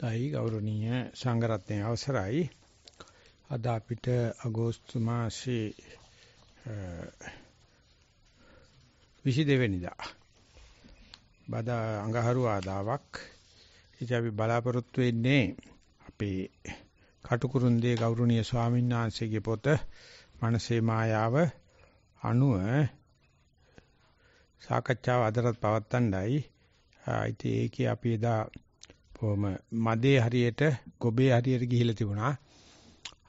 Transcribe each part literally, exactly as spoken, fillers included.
දැයි ගෞරවනීය සංඝරත්නයේ අවසරයි අද අපිට අගෝස්තු මාසයේ විසි දෙක වෙනිදා බදා අඟහරුවාදාවක් ඉතින් අපි බලාපොරොත්තු වෙන්නේ අපේ කටුකුරුන්දේ ගෞරවනීය ස්වාමීන් වහන්සේගේ පොත මනසේ මායාව අනුව සාකච්ඡාව අදටත් පවත්වන්නයි ඉතින් ඒකේ අපි එදා කොහොම මදේ හරියට ගොබේ හරියට ගිහිලා තිබුණා.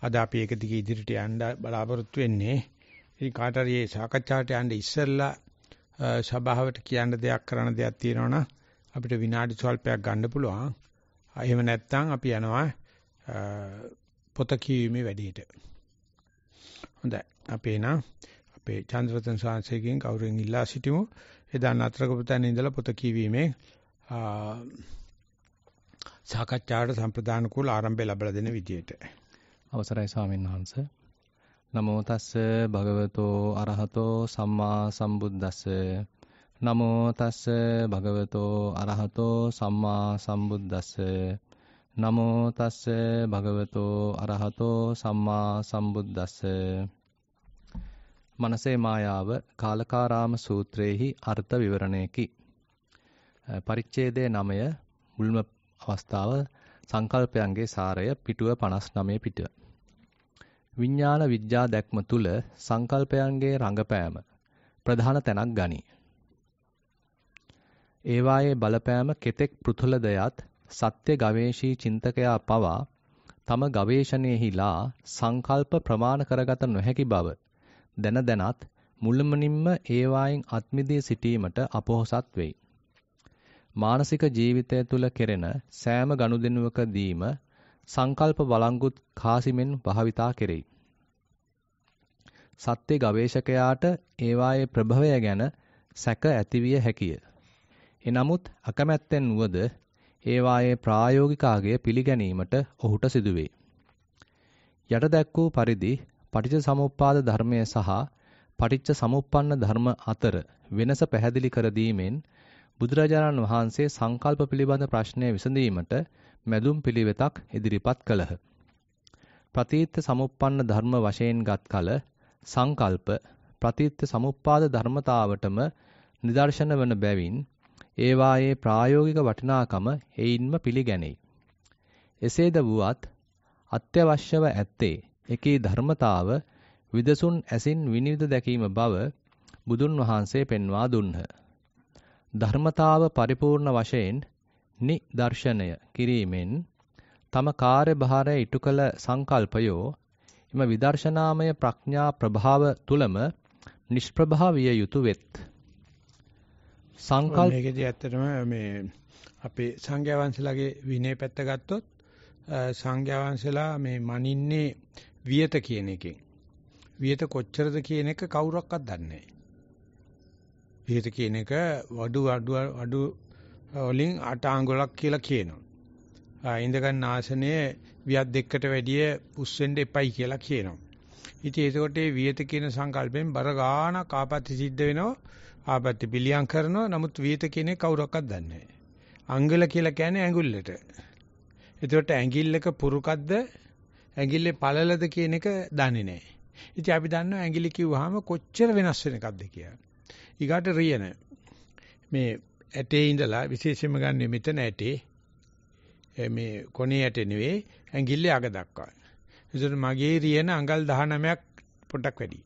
අද අපි ඒක දිගේ ඉදිරියට යන්න බලාපොරොත්තු වෙන්නේ. ඉතින් කාට හරි මේ සාකච්ඡාවට යන්න ඉස්සෙල්ලා සභාවට කියන්න දෙයක් කරන්න දෙයක් තියෙනවනම් අපිට විනාඩි ස්වල්පයක් ගන්න පුළුවන්. එහෙම නැත්නම් අපි යනවා පොත කියවීමේ වැඩේට. හොඳයි. අපි එනම් අපේ චන්ද්‍රරතන සාංශයෙන් කවුරුන් ඉල්ලා සිටිමු. එදා නතරකපතන ඉඳලා පොත කියවීමේ සාකච්ඡාට සම්ප්‍රදාන කුල ආරම්භය ලැබලා දෙන විදියට අවසරයි ස්වාමීන් වහන්සේ. නමෝ තස්ස භගවතෝ අරහතෝ සම්මා සම්බුද්දස්ස. නමෝ තස්ස භගවතෝ අරහතෝ සම්මා සම්බුද්දස්ස. නමෝ තස්ස භගවතෝ අරහතෝ සම්මා සම්බුද්දස්ස. මනසේ මායාව කාලකාරාම සූත්‍රයේහි අර්ථ විවරණයකි. පරිච්ඡේදයේ නවය මුල්ම අවස්ථාව සංකල්පයන්ගේ සාරය පිටුව පනස් නවය පිටුව. විඥාන විද්‍යා දැක්ම තුල සංකල්පයන්ගේ රඟපෑම ප්‍රධාන තැනක් ගනී. ඒවායේ බලපෑම කෙතෙක් පෘථුලද යත් සත්‍ය ගවේෂී චින්තකයා පවා තම ගවේෂණයෙහිලා සංකල්ප ප්‍රමාණ කරගත නොහැකි බව දැන දැනත් මුළුමනින්ම ඒවායින් අත්මිදී සිටීමට අපොහසත් වෙයි. මානසික ජීවිතය තුළ කෙරෙන සෑම ගනුදෙනුවකදීම සංකල්ප වළංගුත් කාසිමෙන් භාවිතා කෙරෙයි. සත්‍ය ගවේෂකයාට ඒවායේ ප්‍රභවය ගැන සැක ඇතිවිය හැකිය. එනමුත් අකමැත්තෙන් වුවද ඒවායේ ප්‍රායෝගික අගය පිළිගැනීමට ඔහුට සිදුවේ. යට දැක් වූ පරිදි පටිච්චසමුප්පාද ධර්මය සහ පටිච්චසමුප්පන්න ධර්ම අතර වෙනස පැහැදිලි කර දීමෙන් බුදුරජාණන් වහන්සේ සංකල්ප පිළිබඳ ප්‍රශ්නය විසඳීමට මැදුම් පිළිවෙතක් ඉදිරිපත් කළහ. ප්‍රතිත්‍ය සමුප්පන්න ධර්ම වශයෙන් ගත් කල සංකල්ප ප්‍රතිත්‍ය සමුප්පාද ධර්මතාවටම නිදර්ශන වන බැවින් ඒවායේ ප්‍රායෝගික වටිනාකම එයින්ම පිළිගැනේ. එසේද වුවත් අත්‍යවශ්‍යව ඇත්තේ එකී ධර්මතාව විදසුන් ඇසින් විනිවිද දැකීම බව බුදුන් වහන්සේ පෙන්වා දුන්හ. ධර්මතාව පරිපූර්ණ වශයෙන් නිදර්ශනය කිරීමෙන් තම කාර්යභාරය ඉටු කළ සංකල්පයෝ එම විදර්ශනාමය ප්‍රඥා ප්‍රභාව තුලම නිෂ්ප්‍රභාවිය යුතු වෙත්. සංකල්ප මේකදී ඇත්තටම මේ අපේ සංඝයා වහන්සේලාගේ විනය පැත්ත ගත්තොත් සංඝයා වහන්සේලා මේ මනින්නේ වියත කියන එකෙන්. වියත කොච්චරද කියන එක කවුරක්වත් දන්නේ නැහැ. විහෙත කියන එක වඩු අඩු අඩු වලින් අට අඟලක් කියලා කියනවා. ආයින්ද ගන්න ආසනයේ වියත් දෙකට වැඩිය පුස් වෙන්න එපයි කියලා කියනවා. ඉතින් ඒකට ඒ විහෙත කියන සංකල්පයෙන් බර ගාන කාපත්‍ය සිද්ධ වෙනවා. ආපත්‍ය පිළියම් කරනවා. නමුත් විහෙත කියන්නේ කවුරක්වත් දන්නේ නැහැ. අඟල කියලා කියන්නේ ඇඟිල්ලට. ඒකට ඇඟිල්ලක පුරුකද්ද ඇඟිල්ලේ පළලද කියන එක දන්නේ නැහැ. ඉතින් අපි දන්නවා ඇඟිලි කිව්වහම කොච්චර වෙනස් වෙන එකක්ද කියලා. ඊගාට රියන මේ ඇටේ ඉඳලා විශේෂයෙන්ම ගන්න මෙතන ඇටේ මේ කොනේ ඇටේ නෙවෙයි ඇඟිල්ලේ අග දක්වා. ඒසොට මගේ රියන අඟල් දහනවයක් පොඩක් වැඩි.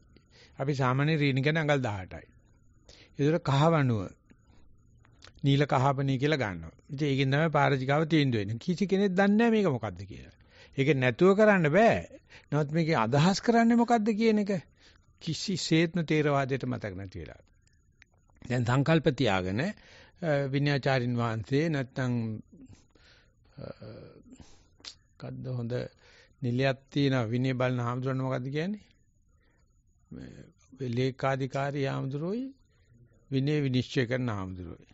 අපි සාමාන්‍ය රියන කියන්නේ අඟල් දහඅටයි. ඒසොට කහවණුව නිල කහපණී කියලා ගන්නවා. ඉතින් ඒකෙන් තමයි පාරජිකාව තීන්දුව වෙන්නේ. කිසි කෙනෙක් දන්නේ නැහැ මේක මොකද්ද කියලා. ඒක නැතුව කරන්න බෑ. නමුත් මේකේ අදහස් කරන්නේ මොකද්ද කියන එක කිසිසේත්ම තේරවාදයට මතක නැති වෙලා. දැන් සංකල්ප තියාගෙන විඤ්ඤාචාරින් වහන්සේ නැත්නම් කද්ද හොඳ නිලයක් තියෙන විනය බලන හාමුදුරන් මොකද්ද කියන්නේ? මේ ලේකාධිකාරී හාමුදුරුවෝයි විනය විනිශ්චය කරන හාමුදුරුවෝයි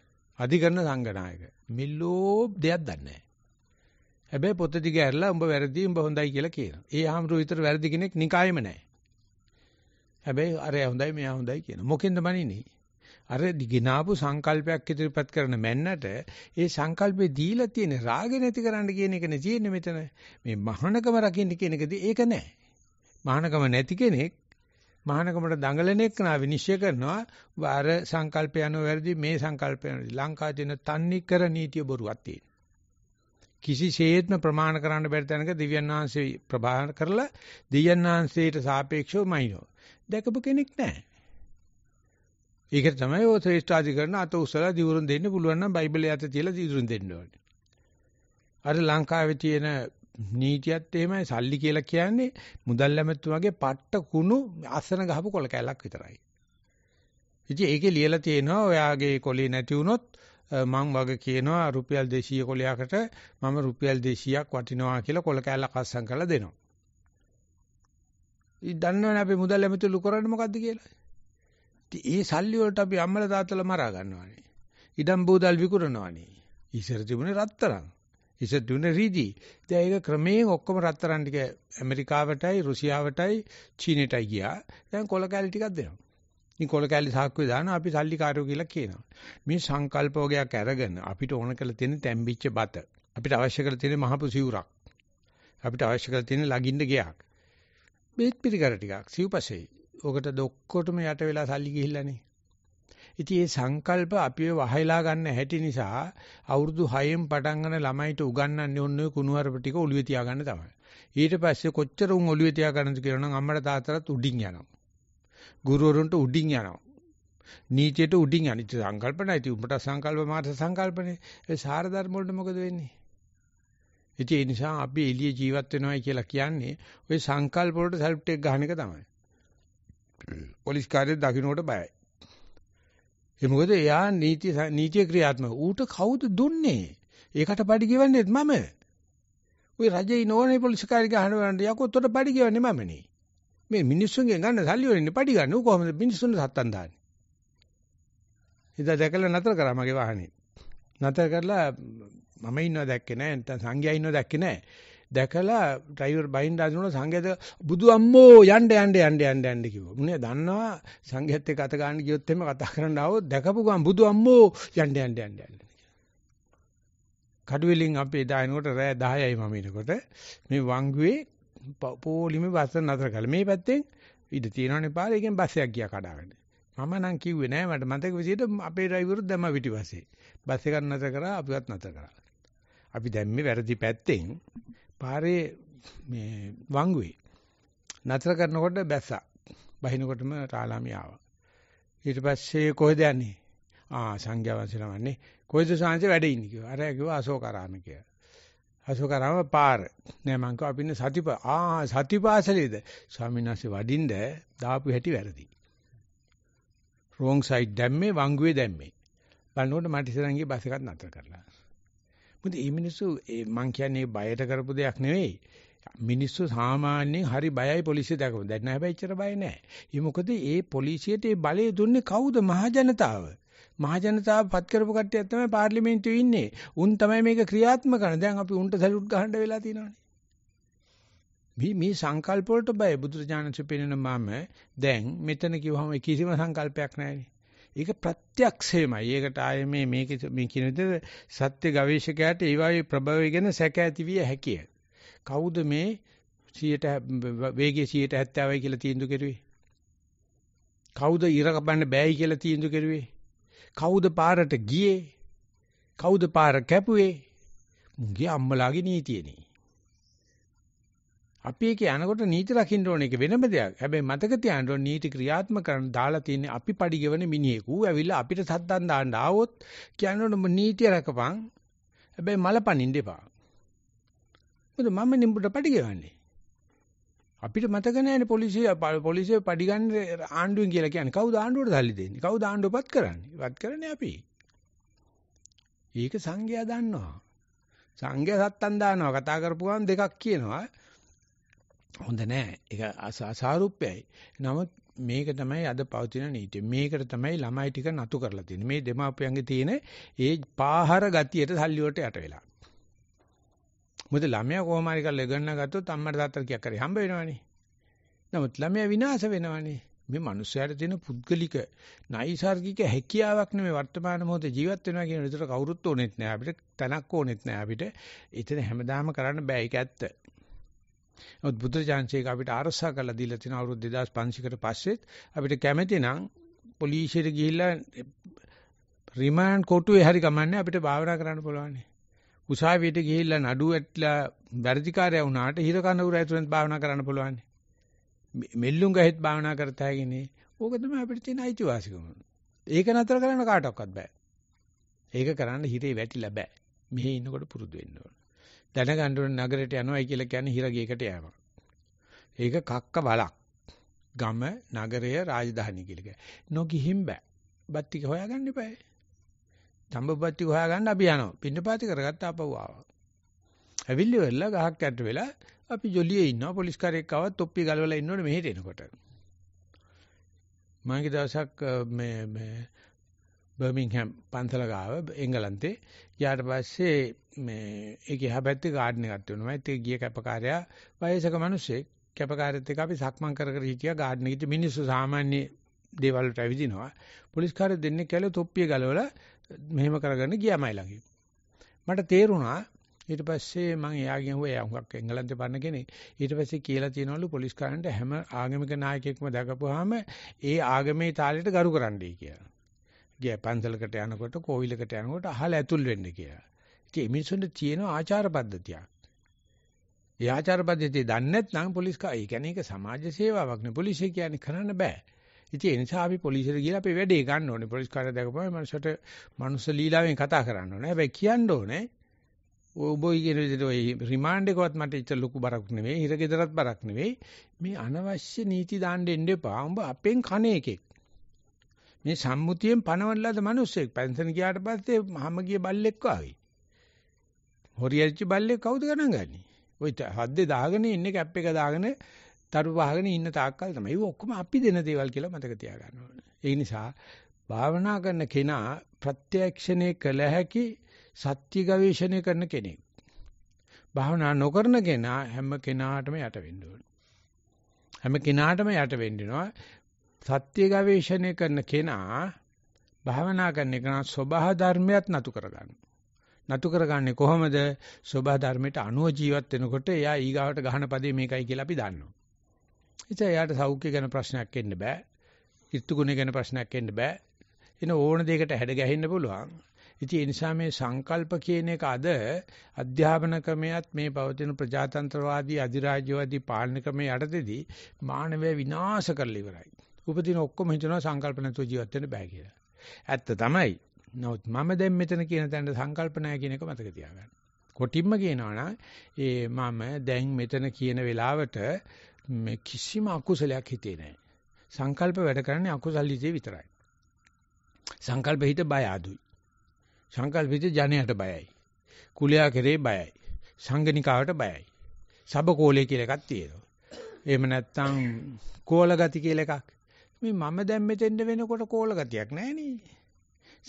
අධිකරණ සංගනායක මිල්ලෝ දෙයක් දන්නේ නැහැ. හැබැයි පොත දිග ඇරලා උඹ වැරදි උඹ හොඳයි කියලා කියනවා. ඒ හාමුදුරුවෝ විතර වැරදි කෙනෙක් නිකායෙම නැහැ. හැබැයි අරයා හොඳයි මෙයා හොඳයි කියනවා. මොකෙන්ද මනින්නේ? අර ගිනාපු සංකල්පයක් ඉදිරිපත් කරන මැන්නට ඒ සංකල්පේ දීලා තියෙන රාගය නැති කරන්න කියන එක නේ තියෙන්නේ මෙතන. මේ මහානකම රකින්න කියන එකදී ඒක නෑ. මහානකම නැති කෙනෙක් මහානකමට දඟලන එක නා විනිශ්චය කරනවා වාර සංකල්පය යනවා වැඩි මේ සංකල්පය යනවා. ලංකාවේ තියෙන තන්නිකර නීතිය බොරුවක් තියෙනවා. කිසිසේත්ම ප්‍රමාණ කරන්න බැරි තැනක දිව්‍යඥාන්සේ ප්‍රභාන කරලා දිව්‍යඥාන්සේට සාපේක්ෂව මයින්නවා. දැකපු කෙනෙක් නෑ. ඒකට තමයි ඔය ශ්‍රේෂ්ඨ අධිකරණ අත උසලා දිවුරුන් දෙන්න පුළුවන් නම් බයිබලයේ අත තියලා දිවුරුන් දෙන්න ඕනේ. අර ලංකාවේ තියෙන නීතියත් එහෙමයි සල්ලි කියලා කියන්නේ මුදල් ලැබෙතුමගේ පට්ට කුණු අසන ගහපු කොළ කැලක් විතරයි. ඉතින් ඒකේ ලියලා තියෙනවා ඔයාගේ කොළේ නැති වුණොත් මං වගේ කියනවා රුපියල් දෙසීය කොළයකට මම රුපියල් දෙසීයක් වටිනවා කියලා කොළ කැලක් අස්සම් කරලා දෙනවා. ඉතින් දන්නවනේ අපි මුදල් ලැබෙතුළු කරන්නේ මොකද්ද කියලා. ඒ සල්ලි වලට අපි අම්මලා තාත්තලා මරා ගන්නවානේ. ඉඩම් බෝදල් විකුණනවානේ. ඉස්සර තිබුණේ රත්තරන්. ඉස්සර තිබුණේ රීදි. දැන් ඒක ක්‍රමයෙන් ඔක්කොම රත්තරන් ටික ඇමරිකාවටයි, රුසියාවටයි, චීනෙටයි ගියා. දැන් කොළ කැලි ටිකක් දෙනවා. ඉතින් කොළ කැලි සාක්කුවේ දානවා අපි සල්ලි කාර්යෝ කියලා කියනවා. මේ සංකල්ප වගේක් අරගෙන අපිට ඕන කරලා තියෙන තැම්බිච්ච බත. අපිට අවශ්‍ය කරලා තියෙන මහපු සිවුරක්. අපිට අවශ්‍ය කරලා තියෙන ලගින්න ගයක්. බෙහෙත් පිළිකර ටිකක් සිව්පසෙයි. ඔකට දොක්කොටම යට වෙලා සල්ලි ගිහිල්ලානේ. ඉතින් මේ සංකල්ප අපිව වහයලා ගන්න හැටි නිසා අවුරුදු හයෙන් පටන් ගන්න ළමයිට උගන්වන්නේ ඔන්න ඔය කුණුහරුප ටික ඔළුවේ තියාගන්න තමයි. ඊට පස්සේ කොච්චර උන් ඔළුවේ තියාගන්නද කියලා නම් අම්මලා තාත්තලාත් උඩින් යනවා. ගුරුවරුන්ට උඩින් යනවා. නීතියට උඩින් යන ඉතින් සංකල්ප නැති උඹට සංකල්ප මාත සංකල්පනේ. ඒ සාර ධර්ම වලට මොකද වෙන්නේ? ඉතින් ඒ නිසා අපි එළිය ජීවත් වෙනවායි කියලා කියන්නේ ওই සංකල්ප වලට සෙල්ෆ් ටෙක් ගන්න එක තමයි. පොලිස් කාර්යයේ දකින්නට බයයි. ඒ මොකද එයා නීති නීති ක්‍රියාත්මක ඌට කවුද දුන්නේ? ඒකට පඩි ගෙවන්නේ මම. ওই රජේ නෝනේ පොලිස් කාර්ය ගහනවන්ට යකෝතොට පඩි ගෙවන්නේ මමනේ. මේ මිනිස්සුන්ගෙන් ගන්න සල්ලි වලින් පඩි ගන්න ඌ කොහොමද මිනිස්සුන්ට සත්තන් දාන්නේ? ඉතින් දැකලා නතර කරා මගේ වාහනේ. නතර කරලා මම ඉන්නව දැක්කේ නෑ නැත්නම් සංඝයා ඉන්නව දැක්කේ නෑ. දැකලා ඩ්‍රයිවර් බයින්ඩ් ආදිනු සංඝයාද බුදු අම්මෝ යන්න යන්න යන්න යන්න යන්න කිව්වා. මුනේ දන්නවා සංඝයාත් එක්ක අත ගන්න ගියොත් එimhe කතා කරන්න ආවොත් දැකපු ගමන් බුදු අම්මෝ යන්න යන්න යන්න යන්න. කඩුවෙලින් අපි දායනකොට රෑ දහයයි මම එනකොට මේ වංගුවේ පොලිමේ බස් නතර කළා. මේ පැත්තෙන් ඉඳ තියෙනවනේ පාර එකෙන් බස් එකක් ගියා කඩාගෙන. මම නම් කිව්වේ නෑ මට මතක විදියට අපේ ඩ්‍රයිවරු දැම්ම පිටිපස්සේ. බස් එකක් නතර කරා අපිවත් නතර කරා. අපි දැම්මේ වැරදි පැත්තෙන් පාරේ මේ වංගුවේ නතර කරනකොට බැස්සා. බහිනකොටම රාලාමි ආවා. ඊට පස්සේ කොහෙද යන්නේ? ආ සංඝයා වහන්සේලාමන්නේ. කොයිද සංඝයා වැඩ ඉන්නේ කිව්වා. අර කිව්වා අශෝකාරාම කියලා. අශෝකාරාම පාර. නෑ මං කිව්වා අපි ඉන්නේ සතිප ආ සතිපාසලේද? ස්වාමීන් වහන්සේ වඩින්ද දාපු හැටි වැරදි. රෝන් සයිඩ් දැම්මේ වංගුවේ දැම්මේ. බලනකොට මට ඉස්සරහින් ගිය බස් එකත් නතර කරලා. මොකද මේ මිනිස්සු මං කියන්නේ බයට කරපු දෙයක් නෙවෙයි. මිනිස්සු සාමාන්‍යයෙන් හරි බයයි පොලිසිය දැකපො. දැන් නෑ හැබැයි එච්චර බය නෑ. ඒ මොකද ඒ පොලිසියට ඒ බලය දුන්නේ කවුද? මහජනතාව. මහජනතාව පත් කරපු කට්ටිය තමයි පාර්ලිමේන්තුවේ ඉන්නේ. උන් තමයි මේක ක්‍රියාත්මක කරන්නේ. දැන් අපි උන්ට සැලුට් ගහන්න වෙලා තියෙනවානේ. මේ මේ සංකල්ප වලට බය බුදුරජාණන්සේ පෙන්නන මම දැන් මෙතන කිව්වම කිසිම සංකල්පයක් නෑනේ. ඒක ප්‍රත්‍යක්ෂයමයි. ඒකට ආයේ මේ මේක මේ කියන විදිහට සත්‍ය ගවේෂකයාට ඒ වගේ ප්‍රභවය ගැන සැක ඇතිවිය හැකිය. කවුද මේ සීයට වේගය සීයට හැත්තෑවයි කියලා තීන්දුව කෙරුවේ? කවුද ඉර කපන්න බෑයි කියලා තීන්දුව කෙරුවේ? කවුද පාරට ගියේ? කවුද පාර කැපුවේ? මුගේ අම්මලාගේ නීතියනේ. අපි ඒක යනකොට නීති රකින්න ඕන එක වෙනම දෙයක්. හැබැයි මතක තියාගන්න ඕන නීති ක්‍රියාත්මක කරන දාලා තියෙන්නේ අපි පඩිගෙවන මිනිහෙකු. ඌ ඇවිල්ලා අපිට සද්දන් දාන්න ආවොත් කියනවනේ නීතිය රකපන්. හැබැයි මල පනින්න එපා. මොකද මම නිඹුට පඩිගෙවන්නේ. අපිට මතක නැහැනේ පොලිසිය පොලිසිය පඩිගන්නේ ආණ්ඩුවෙන් කියලා කියන්නේ. කවුද ආණ්ඩුවට සල්ලි දෙන්නේ? කවුද ආණ්ඩුවපත් කරන්නේ? වත් කරන්නේ අපි. ඒක සංඝයා දන්නවා. සංඝයා සද්දන් දානවා. කතා කරපු ගමන් දෙකක් කියනවා. හොඳ නෑ. ඒක අසාරූපයයි. නමුත් මේක තමයි අද පවතින නීතිය. මේකට තමයි ළමයි ටික නතු කරලා තියෙන්නේ. මේ දෙමාපියන්ගේ තියෙන ඒ පාහර ගතියට සල්ලි වලට යට වෙලා. මොකද ළමයා කොහොම හරි කරලා ගන්න ගත්තොත් අම්මට තාත්තට කියක් කරේ හම්බ වෙනවනේ. නමුත් ළමයා විනාශ වෙනවනේ. මේ මනුස්සයාට තියෙන පුද්ගලික නයිසાર્ගික හැකියාවක් නෙමෙයි වර්තමාන මොහොතේ ජීවත් වෙනවා කියන විතර කවුරුත් ඕනෙත් නෑ අපිට තනක් ඕනෙත් නෑ අපිට ඒතන හැමදාම කරන්න බෑ ඒක ඇත්ත. නමුත් බුද්ධජාන්සේ අපිට අරසා කරලා දීලා තියෙන අවුරුදු දෙදාස් පන්සියයකට පස්සෙත් අපිට කැමැති නම් පොලිසියට ගිහිල්ලා රිමාන්ඩ් කොටුවේ හරි ගමන්නේ අපිට භාවනා කරන්න පුළුවන්. උසාවියට ගිහිල්ලා නඩුව ඇట్లా වැඩිකාරය වුණාට හිර කනවුර ඇතුළෙන් භාවනා කරන්න පුළුවන්. මෙල්ලුම් ගහෙත් භාවනා කරත හැකිනේ. ඕක තමයි අපිට තියෙන අයිතිවාසිකම. ඒක නතර කරන්න කාටවත් බෑ. ඒක කරන්න හිරේ වැටිලා බෑ. මෙහි ඉන්නකොට පුරුදු වෙන්න ඕන. දැනගන්න ඕන නගරයට යනවායි කියලා කියන්නේ හිරගේකට යෑම. ඒක කක්ක බලක්. ගම, නගරය, රාජධානි කියලා කිය. නොගිහින් බෑ. බත්තික හොයාගන්න එපා. තඹ බත්තික හොයාගන්න අපි යනවා. පින්නපාති කරගත්ත අපව ආවා. ඇවිල්ලි වෙලා ගහක් යට වෙලා අපි ජොලියේ ඉන්නවා පොලිස් කාර්යයක් ආවත් තොප්පිය ගලවලා ඉන්නවනේ මෙහෙට එනකොට. මාගේ දවසක් මේ මේ බර්මින්ගම් පන්සල ගාව එංගලන්තේ ඊට පස්සේ මේ ඒකේ හැබැයි ගාඩන් එකක් තියෙනවා. ඒත් ඒ ගිය කැපකාරයා වයසක මිනිස්සෙක් කැපකාරයත් එක්ක අපි සක්මන් කර කර හිටියා ගාඩන් එකේ මිනිස්සු සාමාන්‍ය දේවල් වලට ඇවිදිනවා. පොලිස් කාර්ය දෙන්නේ කියලා තොප්පිය ගලවලා මෙහෙම කරගෙන ගියාමයි ළඟින්. මට තේරුණා ඊට පස්සේ මම එයාගෙන් හුව එයා හුඟක් එංගලන්තේ පන්න කෙනෙක්. ඊට පස්සේ කියලා තියනවලු පොලිස් කාරන්ට හැම ආගමික නායකයෙක්ම දකපුවාම ඒ ආගමේ තාලෙට ගරු කරන්නයි කියලා. ගිය පන්සලකට යනකොට කෝවිලකට යනකොට අහල ඇතුල් වෙන්න කියලා. ඉතින් මේ මිනිස්සුන්ට තියෙන ආචාර පද්ධතියක්. ඒ ආචාර පද්ධතිය දන්නේ නැත්නම් පොලිස් කා ඒ කියන්නේ ඒක සමාජ සේවාවක් නේ. පොලිසිය කියන්නේ කරන්න බෑ. ඉතින් ඒ නිසා අපි පොලිසියට ගිහලා අපි වැඩේ ගන්න ඕනේ. පොලිස් කාර්ය දකපුවාම මනුස්සට මනුස්ස ලීලාවෙන් කතා කරන්න ඕනේ. හැබැයි කියන්න ඕනේ ඔබයි කියන විදිහට ඔය රිමාන්ඩ් එකවත් මට ඉච්ච ලොකු බරක් නෙවෙයි හිර ගෙදරත් බරක් නෙවෙයි මේ අනවශ්‍ය නීති දාන්න එන්න එපා. උඹ අපෙන් කන එකෙක් මේ සම්මුතියෙන් පනවන්නලාද මිනිස්සෙක් පෙන්ෂන් ගියාට පස්සේ මහමගිය බල්ලෙක් ආවේ හොරියච්ච බල්ලෙක් කවුද ගණන් ගන්නේ ඔය හද්දේ දාගෙන ඉන්නේ කැප් එක දාගෙන තරු වහගෙන ඉන්න තාක්කල් තමයි ඒක ඔක්කොම අපි දෙන දේවල් කියලා මතක තියාගන්න ඕනේ. ඒ නිසා භාවනා කරන කෙනා ප්‍රත්‍යක්ෂණය කළ හැකි සත්‍ය ගවේෂණය කරන කෙනෙක්. භාවනා නොකරන කෙනා හැම කෙනාටම යට වෙන්න ඕන. හැම කෙනාටම යට වෙන්න වෙනවා. සත්‍ය ගවේෂණය කරන කෙනා භාවනා කරන කෙනා සබහා ධර්මයක් නතු කරගන්න. නතු කරගන්නේ කොහොමද? සබහා ධර්මයට අනුව ජීවත් වෙනකොට එයා ඊගාවට ගහන පදේ මේකයි කියලා අපි දන්නවා. ඉතින් එයාට සෞඛ්‍ය ගැන ප්‍රශ්නයක් එන්න බෑ. ඍතුගුණ ගැන ප්‍රශ්නයක් එන්න බෑ. එන ඕන දෙයකට හැඩ ගැහෙන්න පුළුවන්. ඉතින් ඒ නිසා මේ සංකල්ප කියන එක අද අධ්‍යාපන ක්‍රමයේත් මේ පවතින ප්‍රජාතන්ත්‍රවාදී අධිරාජ්‍යවාදී පාලන ක්‍රමයේ යටතේදී මානවය විනාශ කරලා ඉවරයි. උපදින ඔක්කොම හිතනවා සංකල්ප නැතුව ජීවත් වෙන්න බෑ කියලා. ඇත්ත තමයි. නමුත් මම දැන් මෙතන කියන තැනට සංකල්ප නැහැ කියන එක මතක තියාගන්න. කොටිම්ම කියනවනම් ඒ මම දැන් මෙතන කියන වෙලාවට කිසිම අකුසලයක් හිතේ නැහැ. සංකල්ප වැඩ කරන්නේ අකුසල් හිතේ විතරයි. සංකල්ප හිත බය ආදුයි. සංකල්පිත ජනයට බයයි. කුලයා කෙරේ බයයි. සංගණිකාවට බයයි. සබකෝලේ කියලා එකක් තියෙනවා. එහෙම නැත්නම් කෝලගති කියලා එකක්. මේ මම දැන් මෙතෙන්ද වෙනකොට කෝලගතියක් නැහැ නේ.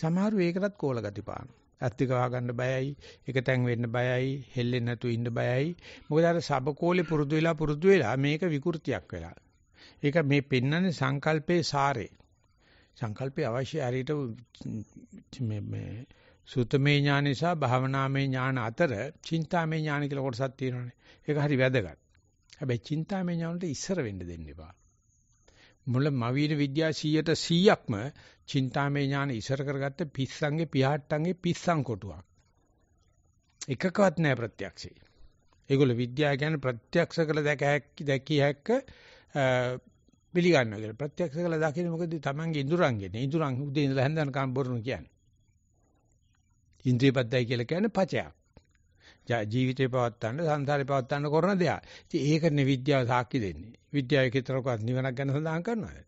සමහරු ඒකටත් කෝලගති පානවා. ඇත්තික වහගන්න බයයි. එක තැන් වෙන්න බයයි. හෙල්ලෙන්න නැතුව ඉන්න බයයි. මොකද අර සබකෝලේ පුරුදු වෙලා පුරුදු වෙලා මේක විකෘතියක් වෙලා. ඒක මේ පෙන්වන්නේ සංකල්පේ සාරය. සංකල්පේ අවශ්‍ය හරියට මේ මේ සුතමේ ඥාන නිසා භාවනාමේ ඥාන අතර චින්තාමේ ඥාන කියලා කොටසක් තියෙනවානේ. ඒක හරි වැදගත්. හැබැයි චින්තාමේ ඥානට ඉස්සර වෙන්න දෙන්න එපා. මුල මවීර විද්‍යා සීයට සීයක්ම චින්තාමේ ඥාන ඉස්සර කරගත්ත පිස්සන්ගේ පියාට්ටන්ගේ පිස්සන් කොටුවක්. එකකවත් නැහැ ප්‍රත්‍යක්ෂේ. ඒගොල්ල විද්‍යාව කියන්නේ ප්‍රත්‍යක්ෂ කළ දැකහැක්ක දැකියහැක්ක පිළිගන්නවා කියලා. ප්‍රත්‍යක්ෂ කළ දකින්නේ මොකද? තමන්ගේ ඉඳුරංගනේ. ඉඳුරං උදේ ඉඳලා හැන්දන කම් බොරුණු කියන්නේ. ඉන්ද්‍රියපද්දයි කියලා කියන්නේ පචයක්. ජීවිතේ පවත්තන්න, සංසාරේ පවත්තන්න කරන දෙයක්. ඉතින් ඒකනේ විද්‍යාව සාක්ෂි දෙන්නේ. විද්‍යාවේ කතරකවත් නිවනක් ගැන සඳහන් කරනවද?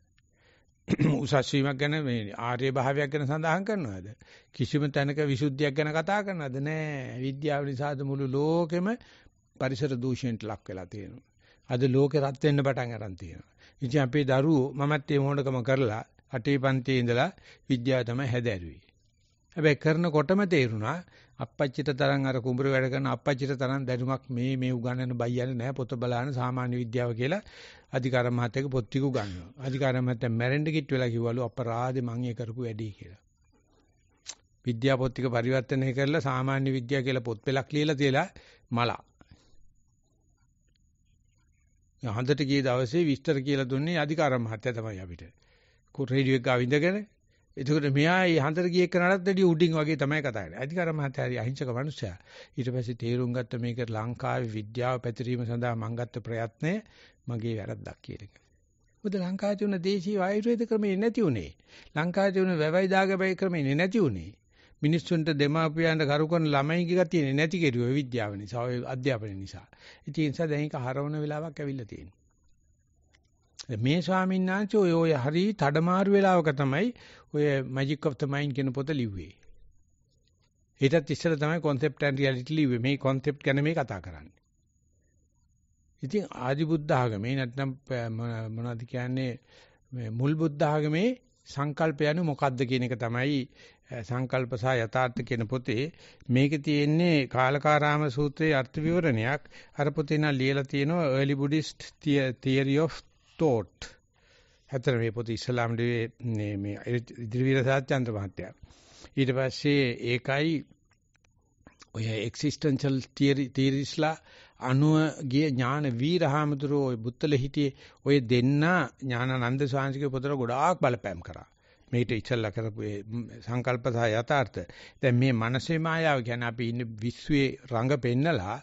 උසස් වීමක් ගැන මේ ආර්ය භාවයක් ගැන සඳහන් කරනවද? කිසිම තැනක විසුද්ධියක් ගැන කතා කරනවද? නෑ. විද්‍යාව නිසාද මුළු ලෝකෙම පරිසර දූෂණයට ලක් වෙලා තියෙනවා. අද ලෝකෙ රත් වෙන්න පටන් අරන් තියෙනවා. ඉතින් අපේ දරුවෝ මමත් මේ මොඩකම කරලා අටේ පන්තියේ ඉඳලා විද්‍යාව තමයි හැදෑරුවේ. හැබැයි කරනකොටම තේරුණා අප්පච්චිට තරම් අර කුඹුරු වැඩ කරන අප්පච්චිට තරම් දැනුමක් මේ මේ උගන්වන්න බයියන්නේ නැහැ. පොත බලන සාමාන්‍ය විද්‍යාව කියලා අධිකාර මහත්තයාගේ පොත් ටික උගන්වනවා. අධිකාර මහත්තයා මැරෙන්න කිට් වෙලා කිව්වලු අපරාධේ මං ඒ කරපු වැඩේ කියලා. විද්‍යා පොත් ටික පරිවර්තනය කරලා සාමාන්‍ය විද්‍යාව කියලා පොත් පෙළක් ලියලා තියලා මලා. යහන්දට ගිය දවසේ විස්තර කියලා දුන්නේ අධිකාර මහත්තයා තමයි අපිට. රේඩියෝ එක ගාව ඉඳගෙන. එතකොට මෙයා මේ හන්දට ගිය එකනටත් වැඩි උඩින් වගේ තමයි කතා කරන්නේ. අධිකාර මහත්තයා හරි අහිංසක මිනිසයා. ඊට පස්සේ තීරුම් ගත්ත මේක ලංකාවේ විද්‍යාව පැතිරීම සඳහා මං ගත්ත ප්‍රයත්නය මගේ වැරද්දක් කියලා කිව්වා. මොකද ලංකාවේ තියෙන දේශීය ආයුර්වේද ක්‍රමේ නැති උනේ. ලංකාවේ තියෙන වැවයි දාගැබයි ක්‍රමේ නැති උනේ. මිනිස්සුන්ට දෙමාපියන්ට කරුකන ළමයිගේ ගතිය නැති කෙරුව විද්‍යාව නිසා ඔය අධ්‍යාපනය නිසා. ඉතින් ඒ නිසා දැන් ඒක හරවන වෙලාවක් ඇවිල්ලා තියෙනවා. මේ ස්වාමීන් වහන්සේ ඔය ඔය හරි තඩමාරු වෙලාවක තමයි ඔය මැජික් ඔෆ් ද මයින්ඩ් කියන පොත ලිව්වේ. ඒකත් ඉස්සර තමයි concept and reality ලිව්වේ. මේ concept ගැන මේ කතා කරන්නේ. ඉතින් ආදි බුද්ධ ආගමේ නැත්නම් මොනවද කියන්නේ මේ මුල් බුද්ධ ආගමේ සංකල්පය anu මොකද්ද කියන එක තමයි සංකල්ප සහ යථාර්ථ කියන පොතේ මේකේ තියෙන්නේ කාලකාරාම සූත්‍රයේ අර්ථ විවරණයක්. අර පොතේ නා ලියලා තියෙනවා early buddhist theory of thought. හතර මේ පොත ඉස්ලාම් දිවේ මේ ඉදිරිවිර සාත්‍යන්ත මහත්තයා. ඊට පස්සේ ඒකයි ඔය existential theory theories ලා අනුව ගිය ඥාන වීරහාමුදුරෝ ඔය බුත්තල හිටියේ ඔය දෙන්න ඥානানন্দ ශාන්තිගේ පොතර ගොඩාක් බලපෑම් කරා. මේකට ඉස්සල්ලා කරපු සංකල්ප සහ යථාර්ථ. දැන් මේ මනසේ මායාව කියන්නේ අපි ඉන්නේ විශ්වයේ රඟ පෙන්නලා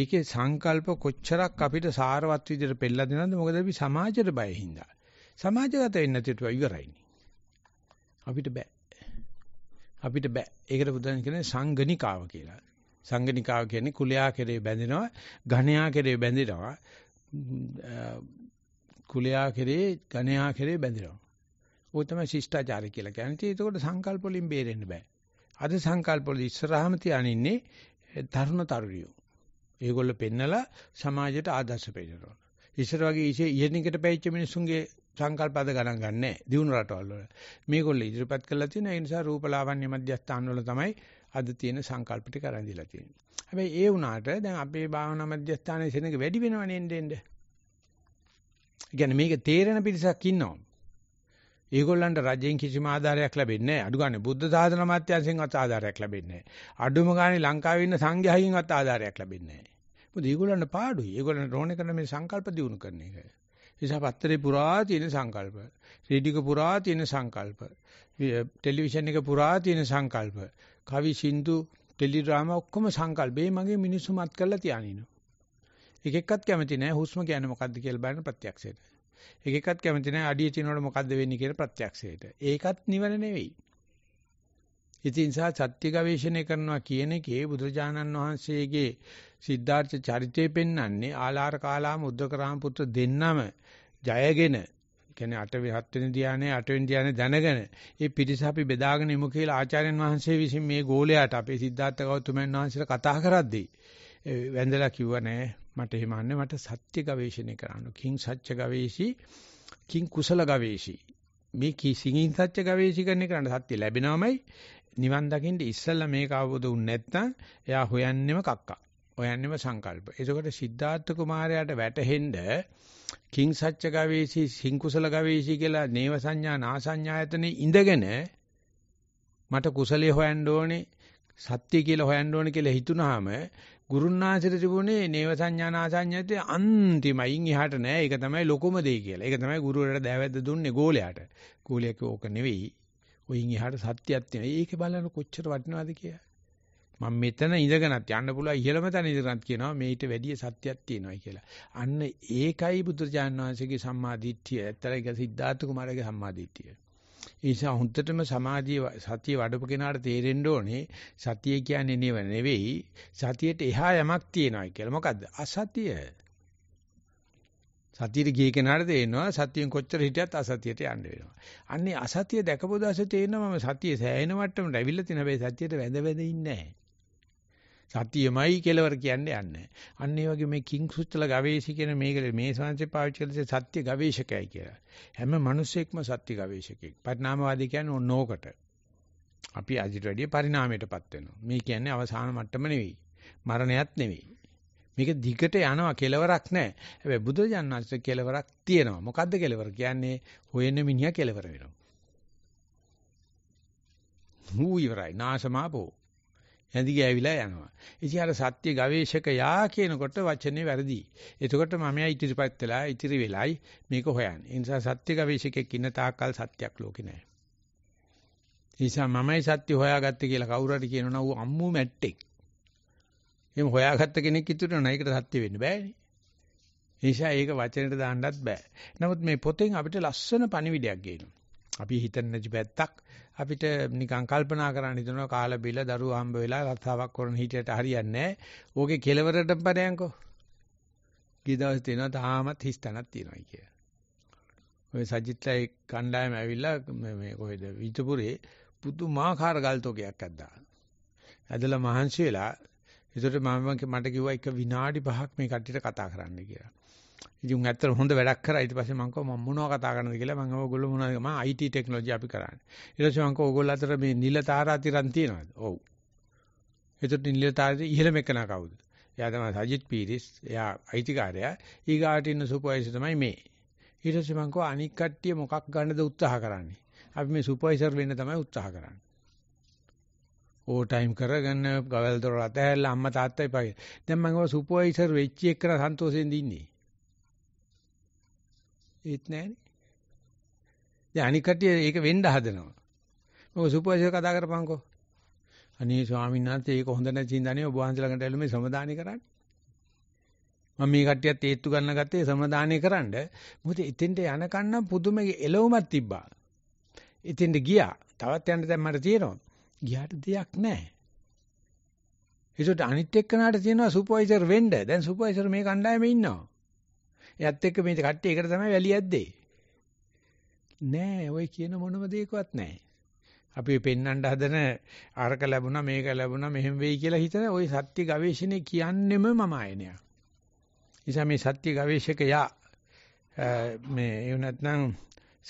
ඒකේ සංකල්ප කොච්චරක් අපිට සාරවත් විදිහට පෙන්නලා දෙනවද? මොකද අපි සමාජයට බය හින්දා. සමාජගත වෙන්න තියුටුව ඉවරයිනේ. අපිට බෑ. අපිට බෑ. ඒකට බුදුන් කියන්නේ සංගණිකාව කියලා. සංගණිකාව කියන්නේ කුලයා කෙරේ බැඳෙනවා, ඝණයා කෙරේ බැඳෙනවා. කුලයා කෙරේ ඝණයා කෙරේ බැඳෙනවා. ඔය තමයි ශිෂ්ටාචාරය කියලා කියන්නේ. ඒකට සංකල්ප වලින් බේරෙන්න බෑ. අද සංකල්ප වල ඉස්සරහම තියානින්නේ තරුණ තරුණියෝ. ඒගොල්ලෝ පෙන්නලා සමාජයට ආදර්ශ පෙන්නනවා. ඉස්සර වගේ ඉෂේ ඉහණිකට පැවිච්ච මිනිස්සුන්ගේ සංකල්ප අද ගණන් ගන්නෑ. දිනුන රටවල් වල. මේගොල්ලෝ ඉදිරිපත් කළා තියෙන ඒ නිසා රූපලාවන්‍ය මධ්‍යස්ථාන වල තමයි අද තියෙන සංකල්ප ටික රැඳිලා තියෙන්නේ. හැබැයි ඒ වුණාට දැන් අපේ භාවනා මධ්‍යස්ථානයේ සෙනඟ වැඩි වෙනවනේ එන්න එන්න. ඒ කියන්නේ මේක තේරෙන පිරිසක් ඉන්නවා. ඒගොල්ලන්ට රජයෙන් කිසිම ආධාරයක් ලැබෙන්නේ නැහැ. අඩු ගානේ බුද්ධ සාසන මාත්‍යංශයෙන්වත් ආධාරයක් ලැබෙන්නේ නැහැ. අඩුම ගානේ ලංකාවේ ඉන්න සංඝයාගෙන්වත් ආධාරයක් ලැබෙන්නේ නැහැ. මොකද ඒගොල්ලන්ට පාඩුයි. ඒගොල්ලන්ට ඕනේ කරන මේ සංකල්ප දියුණු කරන එක. නිසා පත්තරේ පුරා තියෙන සංකල්ප, රේඩියෝ පුරා තියෙන සංකල්ප, ටෙලිවිෂන් එක පුරා තියෙන සංකල්ප, කවි, සින්දු, ටෙලි ඩ්‍රාමා ඔක්කොම සංකල්පේ මගේ මිනිස්සු මත් කරලා තියානිනවා. එක එක්කත් කැමති නැහැ හුස්ම කියන්නේ මොකද්ද කියලා බලන්න ප්‍රත්‍යක්ෂයට. එක එකත් කැමති නැහැ අඩිය තිනනකොට මොකද්ද වෙන්නේ කියලා ප්‍රත්‍යක්ෂයට. ඒකත් නිවන නෙවෙයි. ඉතින් සා සත්‍ය ගවේෂණය කරනවා කියන එකේ බුදුරජාණන් වහන්සේගේ සිද්ධාර්ථ චරිතය පෙන්වන්නේ ආලාර කාලාම උද්දකරාම පුත්‍ර දෙන්නම ජයගෙන, කියන්නේ අටවෙනි හත්වෙනි ධානයේ අටවෙනි ධානයේ දැනගෙන මේ පිටිස අපි බෙදාගෙන ඉමු කියලා ආචාර්යන් වහන්සේ විසින් මේ ගෝලයාට අපේ සිද්ධාර්ථ ගෞතමයන් වහන්සේට කතා කරද්දී වැඳලා කිව්වා නෑ මට එහෙම අන්නේ මට සත්‍ය ගවේෂණය කරන්න. කිං සත්‍ය ගවේෂී කිං කුසල ගවේෂී. මේ කිසිං සත්‍ය ගවේෂී කරන්නේ කරන්න සත්‍ය ලැබෙනවමයි නිවන් දකින්න ඉස්සෙල්ලා මේක අවබෝධ වුනේ නැත්නම් එයා හොයන්නෙම කක්කා. හොයන්නෙම සංකල්ප. ඒකෝට සිද්ධාර්ථ කුමාරයාට වැටහෙන්න කිං සත්‍ය ගවේෂී සිං කුසල ගවේෂී කියලා නේව සංඥා නා සංඥායතනේ ඉඳගෙන මට කුසලයේ හොයන්න ඕනේ සත්‍ය කියලා හොයන්න ඕනේ කියලා හිතුනහම ගුරුන්නාසිර තිබුණේ නේව සංඥාන ආසඤ්ඤයතේ අන්තිමයින් එහාට නෑ. ඒක තමයි ලොකම දෙය කියලා. ඒක තමයි ගුරුවරයාට දෑවැද්ද දුන්නේ ගෝලයාට. ගෝලයාක ඕක නෙවෙයි. ඔයින් එහාට සත්‍යයක් තියෙනවා. ඒකේ බලන කොච්චර වටිනවද කියලා. මම මෙතන ඉඳගෙනත් යන්න පුළුවන් ඉහළම තැන ඉඳගෙනත් කියනවා මේිට වැඩිය සත්‍යයක් තියෙනවා කියලා. අන්න ඒකයි බුදුරජාණන් වහන්සේගේ සම්මා දිට්ඨිය. ඇත්තටම ඒක සිද්ධාර්ථ කුමාරගේ සම්මා දිට්ඨිය. ඒ නිසා හුත්තටම සමාධිය සතිය වඩපු කෙනාට තේරෙන්න ඕනේ සතිය කියන්නේ නෙව නෙවෙයි සතියට එහා යමක් තියෙනවා කියලා. මොකද්ද? අසතිය. සතියට ගිය කෙනාට තේරෙනවා සතියෙන් කොච්චර හිටියත් අසතියට යන්න වෙනවා. අන්නේ අසතිය දැකපු දවසේ තේරෙනවා මම සතිය සෑහෙන වට්ටමට ඇවිල්ලා තියෙන හැබැයි සතියට වැඳ වැඳ ඉන්නේ නැහැ. සතියමයි කෙලවර කියන්නේ නැහැ. අන්න ඒ වගේ මේ කිං සුත්තල ගවේෂී කියන මේක මේ සංසය පාවිච්චි කරලා සත්‍ය ගවේෂකයයි කියලා. හැම මිනිසෙක්ම සත්‍ය ගවේෂකෙක්. පරිණාමවාදී කියන්නේ ඕනෝකට. අපි අදිට වැඩිය පරිණාමයටපත් වෙනවා. මේ කියන්නේ අවසාන මට්ටම නෙවෙයි. මරණයත් නෙවෙයි. මේක දිගට යනවා කෙලවරක් නැහැ. හැබැයි බුදුරජාණන් වහන්සේ කෙලවරක් තියෙනවා. මොකද්ද කෙලවර කියන්නේ? හොයන මිනිහා කෙලවර වෙනවා. හූ ඉවරයි. නාසමාපෝ. එඳි ගෑවිලා යනවා. ඉතින් අර සත්‍ය ගවේෂකයා කියනකොට වචනේ වැරදි. එතකොට මමයා ඉතිරිපත් වෙලා ඉතිරි වෙලයි මේක හොයන්නේ. ඒ නිසා සත්‍ය ගවේෂකෙක් ඉන්න තාක්කල් සත්‍යක් ලෝකේ නැහැ. නිසා මමයි සත්‍ය හොයාගත්තේ කියලා කවුරු හරි කියනවා ඌ අම්මු මැට්ටෙක්. එහෙම හොයාගත්ත කෙනෙක් ඉතුරු වෙනවා. ඒකට සත්‍ය වෙන්න බෑනේ. නිසා ඒක වචනෙට දාන්නත් බෑ. නමුත් මේ පොතෙන් අපිට ලස්සන පණිවිඩයක් ගේනවා. අපි හිතන්නේ නැති පැත්තක් අපිට නිකන් කල්පනා කරන්න හිතනවා කාලා බිල දරුවා හම්බ වෙලා රස්සාවක් කරන හිතයට හරියන්නේ නැහැ. ඕකේ කෙලවරට පණයන්කෝ. කීදවස් තියෙනවා තාමත් හිස්තනක් තියෙනවා කියලා. ඔය සජිත්ලා ඒ කණ්ඩායම ඇවිල්ලා මේ කොහෙද විජිතපුරේ පුදුමාකාර ගල් තොගයක් අද්දා. ඇදලා මහන්සි වෙලා ඒකට මම මට කිව්වා එක විනාඩි පහක් මේ කට්ටියට කතා කරන්න කියලා. ඉතින් උන් ඇත්තට හොඳ වැඩක් කරා. ඊට පස්සේ මම කිව්වා මම මොනවා කතා කරන්නද කියලා. මම ඔයගොල්ලෝ මොනවද මම I T ටෙක්නොලොජි අපි කරන්නේ. ඊට පස්සේ මම කිව්වා ඔයගොල්ලෝ අතර මේ නිල තාරාතිරම් තියෙනවද? ඔව්. ඒකට නිල තාරාතිරම් ඉහළම එක නා කවුද? එයා තමයි සජිත් පීරිස්. එයා අයිතිකාරයා. ඊගාට ඉන්න සුපර්වයිසර් තමයි මේ. ඊට පස්සේ මම කිව්වා අනික් කට්ටිය මොකක් ගන්නද උත්සාහ කරන්නේ? අපි මේ සුපර්වයිසර් වෙන්න තමයි උත්සාහ කරන්නේ. ඕ ටයිම් කරගෙන ගවල් දොර අතහැරලා අම්මා තාත්තා ඉපයි. දැන් මම ඔය සුපර්වයිසර් වෙච්ච එක කරා සන්තෝෂෙන් ඉන්නේ. ඒත් නෑනේ. දැන් අනික් කට්ටිය ඒක වෙන්න හදනවා. මම සුපර්වයිසර් කතා කරපන්කෝ. අනේ ස්වාමීන් වහන්සේ ඒක හොඳ නැති ඉඳන්නේ ඔබ වහන්සේ ළඟට ඇවිල්ලා මේ සමාදානය කරන්නේ. මම මේ කට්ටියත් ඒත්තු ගන්න ගත්තේ සමාදානය කරන්න. මොකද ඉතින්ට යනකන් නම් පුදුම එළවුමක් තිබ්බා. ඉතින්ට ගියා. තවත් යන්න දැන් මට තියෙනවා. ගියාට දෙයක් නැහැ. ඒකට අනිත් එක්කනට තියෙනවා සුපර්වයිසර් වෙන්න. දැන් සුපර්වයිසර් මේ කණ්ඩායමේ ඉන්නවා. එයත් එක්ක මේ කට්ටිය එකට තමයි වැලිය ඇද්දේ. නෑ ඔය කියන මොනම දෙයක්වත් නෑ. අපි පෙන්නන්න හදන අරක ලැබුණා මේක ලැබුණා මෙහෙම වෙයි කියලා හිතන ওই සත්‍ය ගවේෂණේ කියන්නෙම මම ආයනයක්. නිසා මේ සත්‍ය ගවේෂකයා මේ ඒ නැත්නම්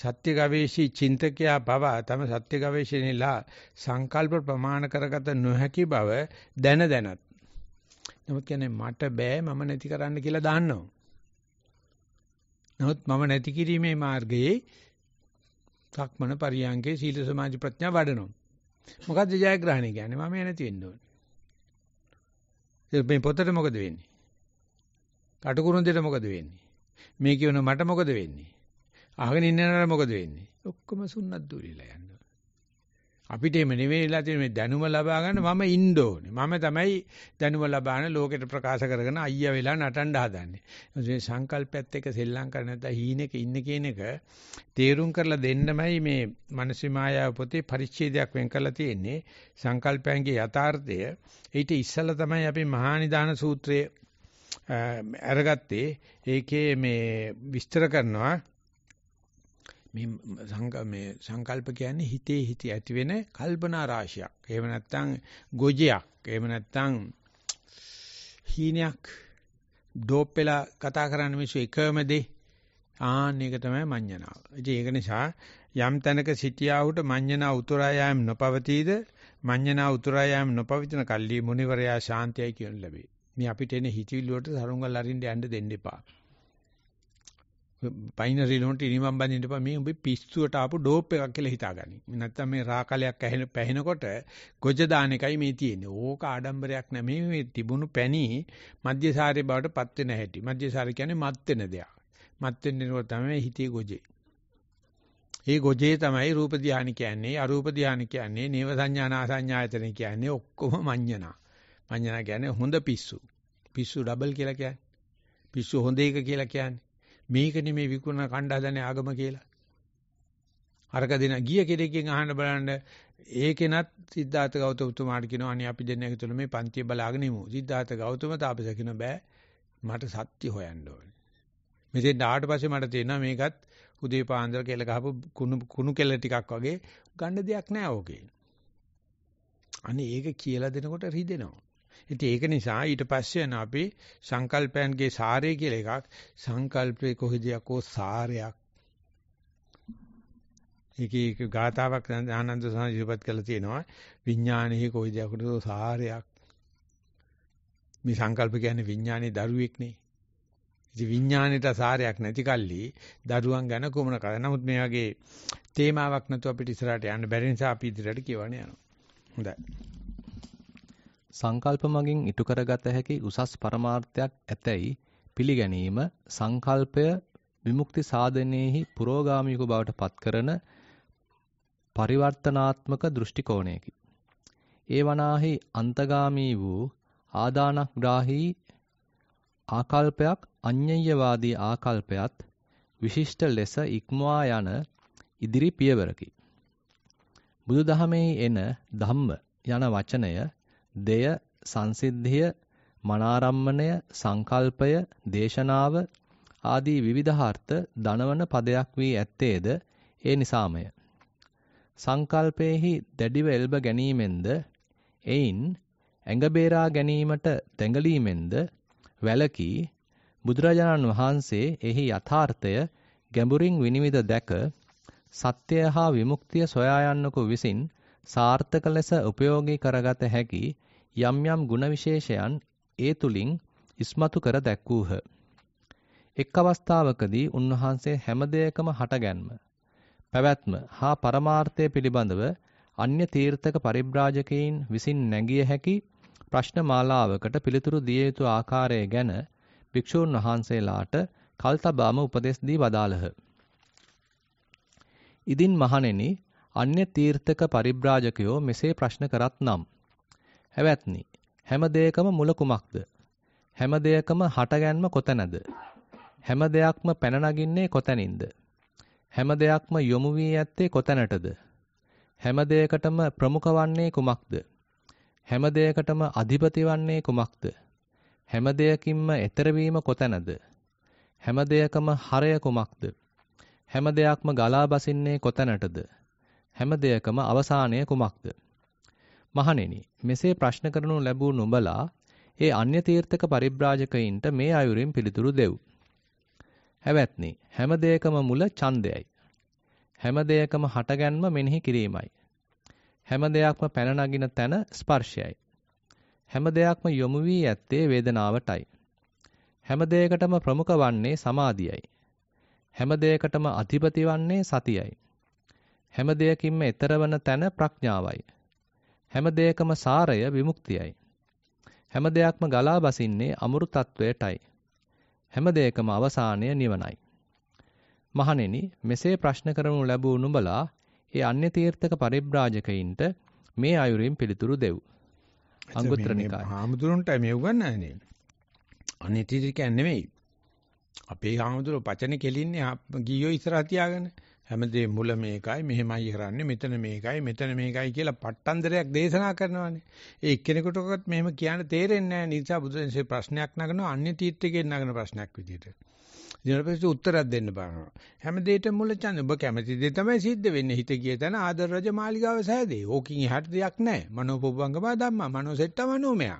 සත්‍ය ගවේෂී චින්තකයා බව තම සත්‍ය ගවේෂණිලා සංකල්ප ප්‍රමාණ කරගත නොහැකි බව දැන දැනත්. නමුත් කියන්නේ මට බෑ මම නැති කරන්න කියලා දාන්නව. නමුත් මම නැති කිරීමේ මාර්ගයේ සක්මන පරියංගේ සීල සමාධි ප්‍රඥා වඩනවා. මොකද්ද ජයග්‍රහණය කියන්නේ? මම නැති වෙන්න ඕනේ. මේ පොතට මොකද වෙන්නේ? කටුකුරුන්දේට මොකද වෙන්නේ? මේ කියවන මට මොකද වෙන්නේ? අහගෙන ඉන්නනට මොකද වෙන්නේ? ඔක්කොම සුන්නත් දුරිලා යනවා. අපිට එමෙ නෙවෙයිලා තියෙන මේ දැනුම ලබා ගන්න මම ඉන්න ඕනේ. මම තමයි දැනුම ලබාන ලෝකෙට ප්‍රකාශ කරගෙන අයියා වෙලා නටන්න හදන්නේ. මේ සංකල්පයත් එක්ක සෙල්ලම් කරන නැත්නම් හීනෙක ඉන්න කියන එක තේරුම් කරලා දෙන්නමයි මේ මනසේ මායාව පොතේ පරිච්ඡේදයක් වෙන් කරලා තියෙන්නේ. සංකල්පයන්ගේ යථාර්ථය. ඊට ඉස්සෙල්ලා තමයි අපි මහා නිදාන සූත්‍රය අරගත්තේ. ඒකේ මේ විස්තර කරනවා මේ මේ සංකල්ප කියන්නේ හිතේ හිත ඇති වෙන කල්පනා රාශියක්. එහෙම නැත්නම් ගොජයක්. එහෙම නැත්නම් හීනයක් ඩෝප් වෙලා කතා කරන්න මිසු එකම දේ. ආන්න ඒක තමයි මඤ්ඤණාව. ඉතින් ඒක නිසා යම් තැනක සිටියාහුට මඤ්ඤණා උතුරා යෑම නොපවතීද? මඤ්ඤණා උතුරා යෑම නොපවතින කල්ලි මුනිවරයා ශාන්තියයි කියන ලැබේ. මේ අපිට එන හිතවිලි වලට සරුංගල් අරින්න යන්න දෙන්න එපා. බයිනරි ලොන්ට ඉනිමම් බඳින්න එපා. මේ උඹේ පිස්සුවට ආපු ඩෝප් එකක් කියලා හිතාගනි. නැත්තම් මේ රාකලයක් ඇහෙන පැහෙනකොට ගොජ දාන එකයි මේ තියෙන්නේ. ඕක ආඩම්බරයක් නෙමෙයි. මේ තිබුණු පැණි මධ්‍යසාරයේ බවට පත් වෙන හැටි. මධ්‍යසාරය කියන්නේ මත් වෙන දෙයක්. මත් වෙන්නකොට තමයි හිතේ ගොජේ. ඒ ගොජේ තමයි රූප ධානය කියන්නේ, අරූප ධානය කියන්නේ, නේව සංඥාන ආසඤ්ඤායතන කියන්නේ ඔක්කොම මඤ්ඤණා. මඤ්ඤණා කියන්නේ හොඳ පිස්සු. පිස්සු ඩබල් කියලා කියන්නේ. පිස්සු හොඳ එක කියලා කියන්නේ. මේක නෙමේ විකුණන කණ්ඩායමේ ආගම කියලා. අරක දෙන ගිය කෙනෙක්ගෙන් අහන්න බලන්න ඒකෙනත් සිද්ධාර්ථ ගෞතමතුමාට කියනවා අනේ අපි දෙන්නෙක් තුල මේ පන්තිය බලාගෙන ඉමු. සිද්ධාර්ථ ගෞතම තාපස කියන බෑ මට සත්‍ය හොයන්න ඕනේ. මෙතෙන් ආවට පස්සේ මට තේරෙනවා මේකත් උදේ පාන්දර කෙල ගහපු කුණු කුණු කෙල ටිකක් වගේ ගන්න දෙයක් නෑ ඕකේ. අනේ ඒක කියලා දෙනකොට රිදෙනවා. ඉතින් ඒක නිසා ඊට පස්සේ යන අපි සංකල්පයන්ගේ සාරය කියලා එකක්. සංකල්පේ කොහෙදයක්ෝ සාරයක් एक गाथाවක් ආනන්ද සාමි ඉදපත් කළා තියෙනවා විඥානයේ කොයි දයකටද සාරයක් මේ සංකල්ප කියන්නේ විඥානයේ දරුවෙක් නේ ඉතින් විඥානයේට සාරයක් නැති කල්ලි දරුවන් ගැන කොමන කරා නමුත් මේ වගේ තේමාවක් නැතුව අපිට ඉස්සරහට යන්න බැරි නිසා අපි ඉදිරියට කියවන්නේ යනවා හොඳයි සංකල්ප මගින් ඉටු කරගත හැකි උසස් පරමාර්ථයක් ඇතැයි පිළිගැනීම සංකල්පය විමුක්ති සාධනයේහි පුරෝගාමී වූ බවට පත්කරන परिवर्तनात्मक दृष्टिकोणेकि एवनाहि अंतगामी वू आदानग्राही आकल्पयक अन्ययवादी आकल्पयत विशिष्ट लेस इक्मवा यन इदिरि पियवरकि බුදුදහමෙහි එන ධම්ම යන වචනය දෙය සංසිද්ධිය මනාරම්මණය සංකල්පය දේශනාව ආදී විවිධාර්ථ දනවන පදයක් වී ඇත්තේද ඒ නිසාමය සංකල්පෙහි දැඩිව එල්බ ගැනීමෙන්ද එයින් ඇඟ බේරා ගැනීමට දෙඟලීමෙන්ද වැළකී බුදුරජාණන් වහන්සේ එහි යථාර්ථය ගැඹුරින් විනිවිද දැක සත්‍යය හා විමුක්තිය සොයා යන්නකු විසින් සාර්ථක ලෙස ප්‍රයෝගී කරගත හැකි යම් යම් ගුණ විශේෂයන් ඒ තුලින් ඉස්මතු කර දැක්වූහ. එක් අවස්ථාවකදී උන්වහන්සේ හැම දෙයකම හටගැන්ම පැවැත්ම හා පරමාර්ථය පිළිබඳව අන්‍ය තීර්ථක පරිබ්‍රාජකයන් විසින් නැගිය හැකි ප්‍රශ්න මාලාවකට පිළිතුරු දිය යුතු ආකාරය ගැන භික්ෂූන් වහන්සේලාට කල්තබාම උපදෙස් දී වදාළහ. ඉදින් මහණෙනි අන්‍ය තීර්ථක පරිබ්‍රාජකයෝ මෙසේ ප්‍රශ්න කරත්නම් හැවැත්නි හැම දෙයකම මුල කුමක්ද? හැම දෙයකම හටගැන්ම කොතැනද? හැම දෙයක්ම පැන නගින්නේ කොතැනින්ද? හැම දෙයක්ම යොමු වී ඇත්තේ කොතැනටද? හැම දෙයකටම ප්‍රමුඛ වන්නේ කුමක්ද? හැම දෙයකටම අධිපති වන්නේ කුමක්ද? හැම දෙයකින්ම ඈතර වීම කොතැනද? හැම දෙයකම හරය කුමක්ද? හැම දෙයක්ම ගලා බසින්නේ කොතැනටද? හැම දෙයකම අවසානය කුමක්ද? මහණෙනි, මෙසේ ප්‍රශ්න කරනු ලැබූ නුඹලා ඒ අන්‍ය තීර්ථක පරිබ්‍රාජකයින්ට මේ අයුරින් පිළිතුරු දෙව්. හැවැත්නි හැම දෙයකම මුල ඡන්දයයි. හැම දෙයකම හටගැන්ම මෙනෙහි කිරීමයි. හැම දෙයක්ම පැන නගින තැන ස්පර්ශයයි. හැම දෙයක්ම යොමු වී ඇත්තේ වේදනාවටයි. හැම දෙයකටම ප්‍රමුඛ වන්නේ සමාධියයි. හැම දෙයකටම අධිපති වන්නේ සතියයි. හැම දෙයකින්ම ඈතර වන තැන ප්‍රඥාවයි. හැම දෙයකම සාරය විමුක්තියයි. හැම දෙයක්ම ගලා බසින්නේ අමෘතත්වයටයි. හැම දෙයකම අවසානය නිවනයි. මහණෙනි, මෙසේ ප්‍රශ්න කරනු ලැබූ නුඹලා ඒ අන්‍ය තීර්ථක පරිබ්‍රාජකයින්ට මේ අයුරින් පිළිතුරු දෙව්. අංගුත්තර නිකාය. හාමුදුරන්ට මේ උගන්වන්නේ නේද? අන්‍ය තීර්ථකයන් නෙමෙයි. අපේ හාමුදුරුව පචන කෙලින්නේ ගියෝ ඉස්සරහ තියාගෙන. හැමදේ මුල මේකයි, මෙහෙමයි කරන්නේ, මෙතන මේකයි, මෙතන මේකයි කියලා පට්ටන්දරයක් දේශනා කරනවානේ. ඒ එක්කෙනෙකුටවත් මෙහෙම කියන්න තේරෙන්නේ නැහැ. නිසා බුදුන්සේ ප්‍රශ්නයක් නගනවා අන්‍ය තීර්ථකෙන් නගන ප්‍රශ්නයක් විදියට. ඊළඟට උත්තරයක් දෙන්න බලනවා. හැමදේටම මුල ඡන්ද. ඔබ කැමති දේ තමයි සිද්ධ වෙන්නේ. හිත ගිය තැන ආදර රජ මාලිගාව සෑදේ. ඕකින් එහාට දෙයක් නැහැ. මනෝපොබ්බංගම ධම්මා මනෝසෙට්ට මනෝමයා.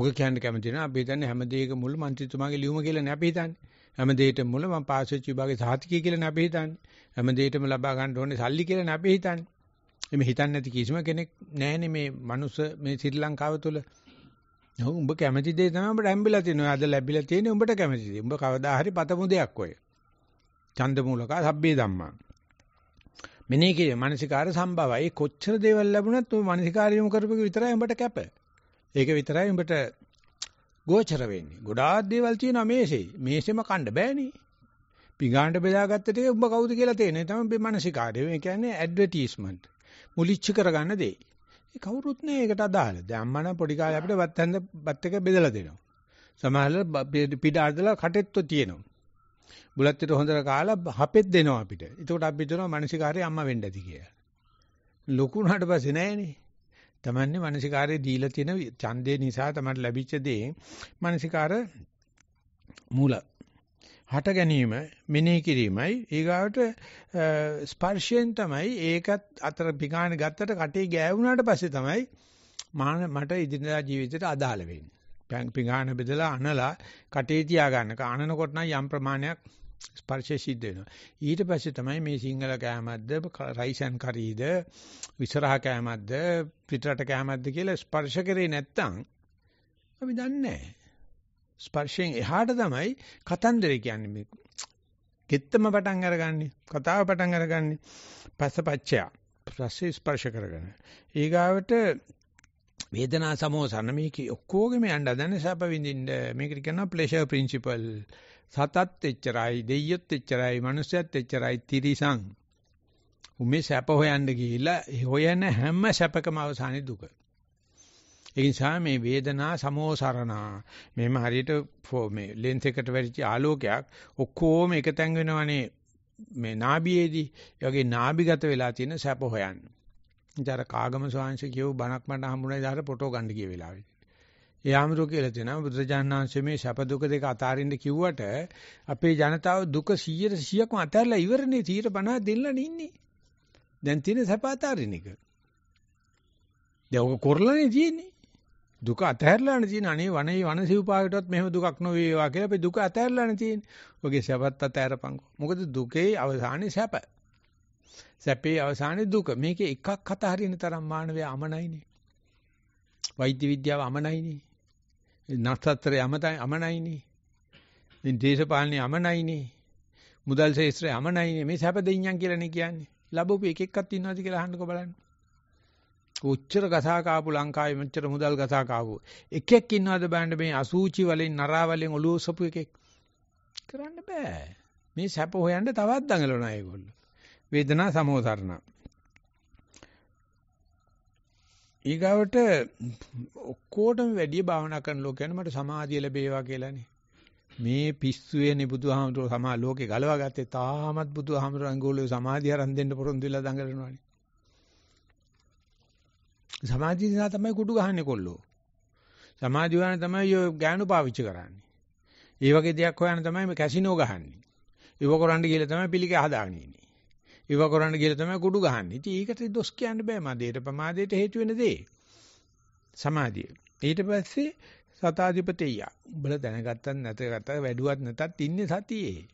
ඕක කියන්න කැමති නෑ. අපි හිතන්නේ හැමදේක මුල මන්ත්‍රීතුමාගේ ලියුම කියලා නේ අපි හිතන්නේ. හැම දෙයකටම මුල මම පාස් වෙච්ච විභාගේ සාතිකය කියලා නේ අපි හිතන්නේ. හැම දෙයකටම ලබා ගන්න ඕනේ සල්ලි කියලා නේ අපි හිතන්නේ. එමේ හිතන්නේ නැති කිසිම කෙනෙක් නැහැනේ මේ මනුස්ස මේ ශ්‍රී ලංකාව තුළ. ඔව් උඹ කැමති දේ තමයි උඹට හම්බෙලා තියෙන්නේ. අද ලැබිලා තියෙන්නේ උඹට කැමති දේ. උඹ කවදා හරි පතමු දෙයක් ඔය. ඡන්ද මූලකා සබ්බේ ධම්මා. මෙනේ කියේ මානසිකාර සම්භවයි. කොච්චර දේවල් ලැබුණත් ඔය මානසිකාරියම කරපෙක විතරයි උඹට කැප. ඒක විතරයි උඹට ගෝචර වෙන්නේ. ගොඩාක් දේවල් තියෙනවා මේසේ. මේසෙම කන්න බෑනේ. පිඟානට බෙදාගත්ත ටික ඔබ කවුද කියලා තේනේ. තමයි මේ මානසිකාරය. ඒ කියන්නේ ඇඩ්වර්ටයිස්මන්ට්. මුලිච්ච කරගන්න දේ. ඒ කවුරුත් නෑ ඒකට අදාළ. දැන් අම්මා නම් පොඩි කාලේ අපිට වත් හන්ද බත් එක බෙදලා දෙනවා. සමහරවල් පිට අදලා කටෙත්තු තියෙනවා. බුලත් පිට හොඳට කාලා හපෙත් දෙනවා අපිට. ඒකට අපි හිතනවා මානසිකාරය අම්මා වෙන්න ඇති කියලා. ලොකු උනාට පස්සේ නෑනේ. තමන්නේ මානසිකාරයේ දීලා තියෙන ඡන්දේ නිසා තමයි ලැබිච්ච දේ මානසිකාර මූල හට ගැනීම මෙනෙහි කිරීමයි ඊගාවට ස්පර්ශයෙන් තමයි ඒකත් අතර පිගාන ගත්තට කටේ ගෑවුනාට පස්සේ තමයි මට ඉදිරියදා ජීවිතේට අදාළ වෙන්නේ. පිගාන බෙදලා අනලා කටේ තියාගන්න. කානනකොට නම් යම් ප්‍රමාණයක් ස්පර්ශය සිද්ධ වෙනවා. ඊට පස්සේ තමයි මේ සිංහල කෑමක්ද රයිසන් කරීද විසරහ කෑමක්ද පිටරට කෑමක්ද කියලා ස්පර්ශ කරේ නැත්තම් අපි දන්නේ නැහැ. ස්පර්ශයෙන් එහාට තමයි කතන්දරය කියන්නේ මේ. ගෙත්තම පටන් අරගන්නේ කතාව පටන් අරගන්නේ පස්සපච්චය. පස්සේ ස්පර්ශ කරගෙන. ඊගාවට වේදනා සමෝසන මේක ඔක්කොගෙම යන්න හදන සැප විඳින්න මේකට කියනවා ප්ලෙෂර් ප්‍රින්සිපල්. සතත් එච්චරයි දෙයියොත් එච්චරයි මිනිස්සුත් එච්චරයි තිරිසං. උමේ සැප හොයන්න ගිහිලා හොයන හැම සැපකම අවසානයේ දුක. ඒ නිසා මේ වේදනා සමෝසරණ මේම හරියට මේ ලෙන්ස් එකට වැටිච්ච ආලෝකයක් ඔක්කොම එකතැන් වෙනවනේ මේ නාභියේදී. ඒ වගේ නාභිගත වෙලා තියෙන සැප හොයන්න. ඉතර කාගම ස්වාංශ කියව බණක් මට හම්බුණා ඉදාට ෆොටෝ ගන්න ගිය වෙලාවේ. ඒ ආමරෝ කියලා දෙනවා බුද්ධජානනාංශයේ මේ සැප දුක දෙක අතාරින්න කිව්වට අපේ ජනතාව දුක සීයට සීයක්ම අතහැරලා ඉවරනේ සීයට පණහ දෙන්නලා ඉන්නේ. දැන් තියෙන සැප අතාරින්න එක. දැන් ඔක කරලානේ තියෙන්නේ. දුක අතහැරලානේ තියෙන අනේ වනේ වනසිව්පාවටවත් මෙහෙම දුකක් නොවේවා කියලා අපි දුක අතහැරලානේ තියෙන්නේ. ඔගේ සැපත් අතහැරපන්කො. මොකද දුකේ අවසානේ සැප. සැපේ අවසානයේ දුක. මේකේ එකක් කතා හරින තරම් මානවය අමනයිනේ. වෛද්‍ය විද්‍යාව අමනයිනේ. නාස්තත්‍රය අමනයිනේ. මේ දේශපාලනය අමනයිනේ. මුදල් ශාස්ත්‍රය අමනයිනේ. මේ සැප දෙයියන් කියලානේ කියන්නේ. ලැබුපු එක එකක්වත් ඉන්නවද කියලා අහන්නකෝ බලන්න. උච්චර ගසා කාපු ලංකාවේ මෙච්චර මුදල් ගසා කාපු එකෙක් ඉන්නවද බලන්න මේ අසූචි වලින් නරා වලින් ඔලුව සොපු එකෙක්. කරන්න බෑ. මේ සැප හොයන්න තවත් දඟලනවා ඒගොල්ලෝ. වේදනා සමෝසරණ. ඊගාවට ඔක්කොටම වැඩි භාවනා කරන ලෝකයන් මට සමාධිය ලැබේවා කියලානේ. මේ පිස්සුවේනේ බුදුහාමුදුරුවෝ සමා ලෝකේ ගලවා ගත්තේ තාමත් බුදුහාමුදුරුවෝ අඟෝලේ සමාධිය අරන් දෙන්න පොරොන්දු වෙලා දඟලනවානේ. සමාධිය නිසා තමයි කුඩු ගහන්නේ කොල්ලෝ. සමාධිය වහන තමයි ඔය ගාණු පාවිච්චි කරන්නේ. ඒ වගේ දෙයක් හොයන තමයි මේ කැසිනෝ ගහන්නේ. ඉව කරන්න ගිහලා තමයි පිළිකේ හදාගෙන ඉන්නේ. ඉව කරන්න කියලා තමයි කුඩු ගහන්නේ. ඉතින් ඒකට දොස් කියන්න බෑ. මදේට ප්‍රමාදයට හේතු වෙන දේ. සමාධිය. ඊට පස්සේ සතාධිපතිය. උඹලා දැනගත්තත් නැතත් වැඩුවත් නැතත් ඉන්නේ සතියේ.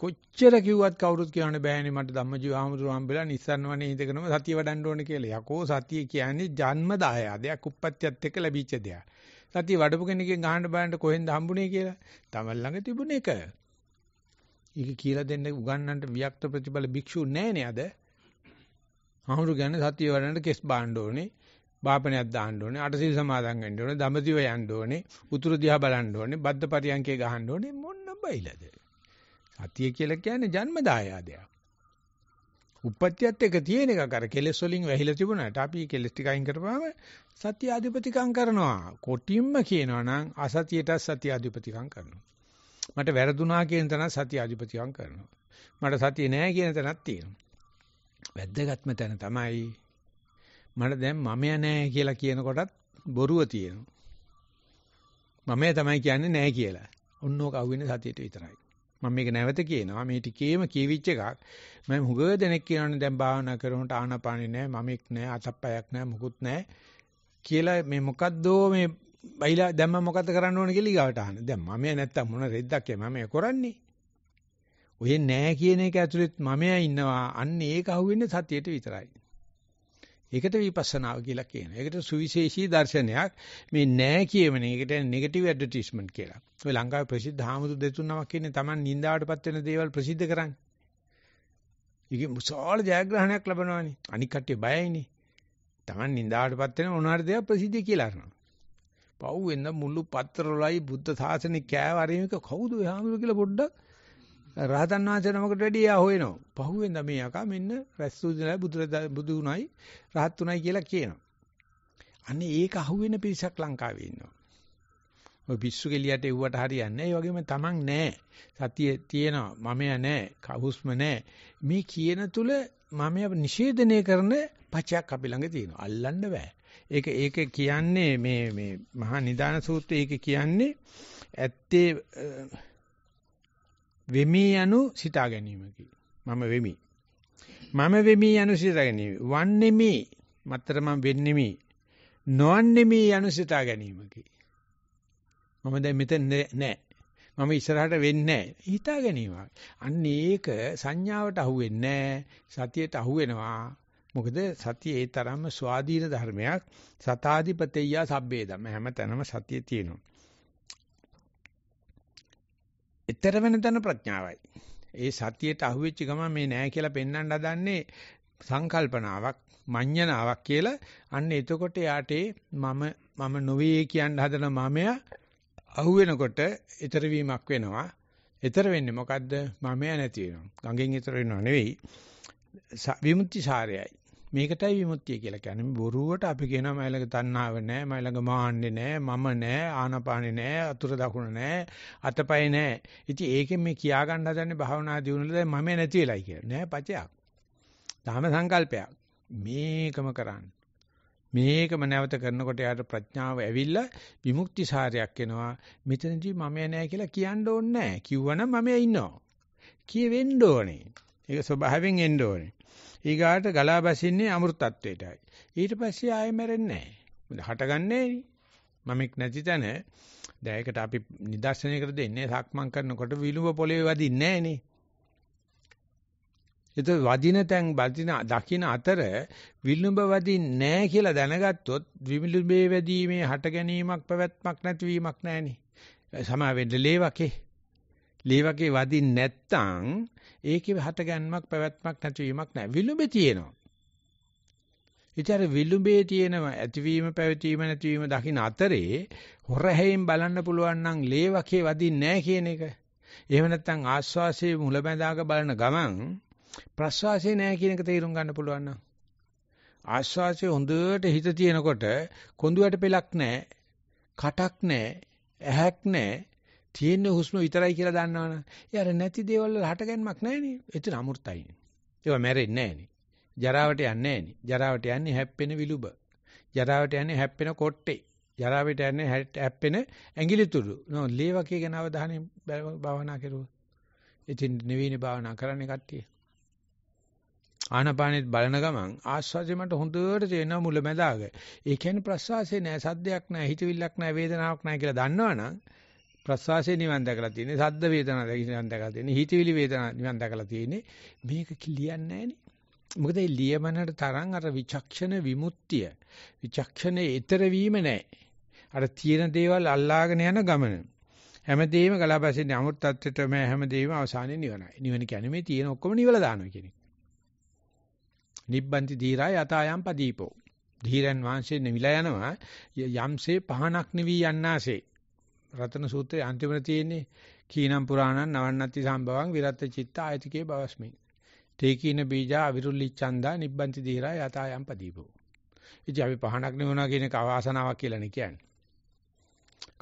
කොච්චර කිව්වත් කවුරුත් කියන්න බෑනේ මට ධම්මජීව ආමතුරු හම්බෙලා නිස්සන්නවනේ ඉඳගෙනම සතිය වඩන්න ඕනේ කියලා. යකෝ සතිය කියන්නේ ජන්ම දායාදයක් උප්පත්තියත් එක්ක ලැබිච්ච දෙයක්. සතිය වඩපු කෙනෙක්ගෙන් ගහන්න බලන්න කොහෙන්ද හම්බුනේ කියලා. තමල් ළඟ තිබුණ එක. ඒක කියලා දෙන්න උගන්නන්න වික්ත ප්‍රතිපල භික්ෂු නැහැනේ අද. අහුරු කියන්නේ සතිය වඩන්න කෙස් බාන්න ඕනේ, බාපණයක් දාන්න ඕනේ, අටසිල් සමාදන් වෙන්න ඕනේ, දඹදිව යන්න ඕනේ, උතුරු දිහා බලන්න ඕනේ, බද්ද පරියන්කේ ගහන්න ඕනේ මොන්න බයිලාද. සතිය කියලා කියන්නේ ජන්ම දායාදයක්. උප්පත්තියත් එක තියෙන එක කර කෙලස් වලින් වැහිලා තිබුණාට අපි කෙලස් ටික අයින් කරපුවාම සතිය අධිපතිකම් කරනවා. කොටින්ම කියනවා නම් අසතියට සතිය අධිපතිකම් කරනවා. මට වැරදුනා කියන තැන සතිය අධිපතිකම් කරනවා. මට සතිය නැහැ කියන තැනක් තියෙනවා. වැද්දගත්ම තැන තමයි මට දැන් මමයා නැහැ කියලා කියන කොටත් බොරුව තියෙනවා. මමයා තමයි කියන්නේ නැහැ කියලා. ඔන්නෝක අහුවෙන්නේ සතියට විතරයි. මම මේක නැවත කියනවා මේ ටිකේම කියවිච්ච එකක්. මම හුඟ දෙනෙක් කියනවානේ දැන් භාවනා කරනකොට ආනාපානෙ නැහැ, මමෙක් නැහැ, අතප්පයක් නැහැ, මුකුත් නැහැ කියලා මේ මොකද්දෝ මේ බයිලා දැන් මම මොකද කරන්න ඕන කියලා ඊගාවට අහන. දැන් මමයා නැත්තම් මොන රෙද්දක් එම මම කරන්නේ? ඔය නෑ කියන එක ඇතුළෙත් මමයා ඉන්නවා. අන්න ඒක අහුවෙන්නේ සතියට විතරයි. ඒකට විපස්සනාව කියලා කියනවා. ඒකට සුවිශේෂී දර්ශනයක්. මේ නෑ කියමනේ. ඒකට නෙගටිව් ඇඩ්වර්ටයිස්මන්ට් කියලා. ඔය ලංකාවේ ප්‍රසිද්ධ ආමතු දෙතුන්වක් කියන්නේ Taman නින්දාවටපත් වෙන දේවල් ප්‍රසිද්ධ කරන්නේ. ඒකේ මුසාල ජයග්‍රහණයක් ලැබනවානේ. අනික් කට්ටිය බයයිනේ. Taman නින්දාවටපත් වෙන මොන හරි දේවල් ප්‍රසිද්ධ කියලා අරනවා. පව් වෙන මුළු පත්‍රවලයි බුද්ධ ශාසනේ කෑවරේ මේක කවුද එහාමරු කියලා පොඩ්ඩක් රහතන් වහන්සේ නමකට වැඩි යා හොයනවා. පහු වෙන මේ යකා මෙන්න රැස්සුදිනලා බුදු බුදු උණයි රහත් උණයි කියලා කියනවා. අනේ ඒක අහුවෙන පිරිසක් ලංකාවේ ඉන්නවා. ඔය පිස්සු කෙලියට එව්වට හරියන්නේ. ඒ වගේම තමන් නෑ. සතිය තියෙනවා. මමයා නෑ. කහුස්ම නෑ. මේ කියන තුල මමයා නිෂේධනය කරන පචයක් අපි ළඟ තියෙනවා. අල්ලන්න බෑ. ඒක ඒක කියන්නේ මේ මේ මහා නිදාන සූත්‍රය ඒක කියන්නේ ඇත්තේ වෙමි යනු සිතා ගැනීමකි. මම වෙමි. මම වෙමි යනු සිතා ගැනීම. වන්නේමි. මත්තර මම වෙන්නේමි. නොවන්නේමි යනු සිතා ගැනීමකි. මම දැන් මෙතන නෑ. මම ඉස්සරහට වෙන්නේ නැහැ හිතා ගැනීමක්. අන්න ඒක සංඥාවට අහු වෙන්නේ නැහැ, සතියට අහු වෙනවා. මොකද සතිය ඒ තරම්ම ස්වාධීන ධර්මයක්. සතාදිපතේය සබ්බේ ධම්ම, හැමතැනම සතිය තියෙනවා. ඊතර වෙන තැන ප්‍රඥාවයි. ඒ සතියට අහු වෙච්ච ගමන් මේ නැහැ කියලා පෙන්වන්න හදන්නේ සංකල්පනාවක්, මඤ්ඤණාවක් කියලා. අන්න එතකොට යාට මම මම නොවේ කියන හදන මමයා අහු වෙනකොට ඊතර වීමක් වෙනවා. ඊතර වෙන්නේ මොකද්ද? මමයා නැති වෙනවා. ගඟෙන් ඊතර වෙනව නෙවෙයි. විමුක්ති සාරයයි. මේකටයි විමුක්තිය කියලා කියන්නේ. බොරුවට අපි කියනවා මයි ළඟ තණ්හාව නැහැ, මයි ළඟ මාන්නේ නැහැ, මම නැහැ, ආනපානෙ නැහැ, අතුරු දකුණ නැහැ, අතපය නැහැ. ඉතින් ඒකෙන් මේ කියා ගන්න හදන්නේ භාවනා දියුණුවලද මමයා නැති වෙලයි කියලා. නෑ පචයක්. තාම සංකල්පයක්. මේකම කරන්නේ. මේකම නැවත කරනකොට යාට ප්‍රඥාව ඇවිල්ලා විමුක්ති සාරයක් එනවා. මෙතනදී මම නෑ කියලා කියන්න ඕනේ නෑ. කිව්වනම් මම ඉන්නවා. කියවෙන්න ඕනේ. ඒක ස්වභාවයෙන් එන්න ඕනේ. ඊගාට ගලා බසින්නේ අමෘතත්වයටයි. ඊට පස්සේ ආයෙ මැරෙන්නේ නෑ. හටගන්නේ මමෙක් නැති තැන. දැන් ඒකට අපි නිදර්ශනයකට දෙන්නේ සක්මන් කරනකොට විලුඹ පොළවේ වදින්නේ නෑනේ. එතකොට වදින තැන් වදින දකින්න අතර විලුඹ වදින්නේ නැහැ කියලා දැනගත්තොත් විලුඹේ වැදීමේ හට ගැනීමක් පැවැත්මක් නැතිවීමක් නැහෙනි. සමා වෙන්න ලේවකේ. ලේවකේ වදින්නේ නැත්තම් ඒකේ හට ගැනීමක් පැවැත්මක් නැතිවීමක් නැහැ. විලුඹේ තියෙනවා. ඉතින් විලුඹේ තියෙනවා ඇතිවීම පැවතීම නැතිවීම දකින්න අතරේ හොරහැයින් බලන්න පුළුවන් නම් ලේවකේ වදින්නේ නැහැ කියන එක. එහෙම නැත්තම් ආස්වාසේ මුල බඳාක බලන ගමන් ප්‍රශ්වාසය නැහැ කියන එක තේරුම් ගන්න පුළුවන් නම් ආශ්වාසයේ හොඳට හිත තියෙනකොට කොඳුයට පෙලක් නැහැ, කටක් නැහැ, ඇහක් නැහැ, තියෙන හුස්ම විතරයි කියලා දන්නවනේ. යාර නැති දේවල් වල හටගැන්මක් නැහැ නේ. එතන අමෘතයි. ඒවා මැරෙන්නේ නැහැ නේ. ජරාවට යන්නේ නැහැ නේ. ජරාවට යන්නේ හැප්පෙන විලුඹ. ජරාවට යන්නේ හැප්පෙන කොට්ටේ. ජරාවට යන්නේ හැප්පෙන ඇඟිලිතුඩු. නෝ ලේවකේ ගැන අවධානය භාවනා කරුවා. ඉතින් නිවිනේ භාවනා කරන්නේ කට්ටිය. ආනපානෙත් බලන ගමන් ආස්වාදේ මට හොඳට තේනවා මුල මැදාග. ඒ කියන්නේ ප්‍රස්වාසයේ නෑ, සද්දයක් නෑ, හිතවිල්ලක් නෑ, වේදනාවක් නෑ කියලා දන්නවනම් ප්‍රස්වාසයේ නිවන් දැකලා තියෙන්නේ, සද්ද වේදනාවක් නිවන් දැකලා තියෙන්නේ, හිතවිලි වේදනාවක් නිවන් දැකලා තියෙන්නේ. මේක කියලියන්නේ නෑනේ. මොකද මේ ලියමනට තරම් අර විචක්ෂණ විමුක්තිය, විචක්ෂණේ ඊතර වීම නෑ. අර තියෙන දේවල් අල්ලාගෙන යන ගමන. හැමදේම ගලාපැසින්නේ අමෘතත්වයටම, හැමදේම අවසානයේ නිවනයි. නිවන කියන්නේ මේ තියෙන ඔක්කොම නිවලා දානවා කියන එක. නිබ්බන්ති ධීරා යතායම් පදීපෝ. ධීරන් වහන්සේ නිවිලා යනවා යම්සේ පහනක් නිවි යන්නාසේ. රතන සූත්‍රයේ අන්තිමන තියෙන්නේ කීනම් පුරාණං නවන්නත්ති සම්භවං විරත් චිත්ත ආයතිකේ බවස්මි. තේකීන බීජා අවිරුල්ලිච්ඡන්දා නිබ්බන්ති ධීරා යතායම් පදීපෝ. ඉතින් අපි පහනක් නිවනවා කියන එක අවාසනාවක් කියලා නේ කියන්නේ.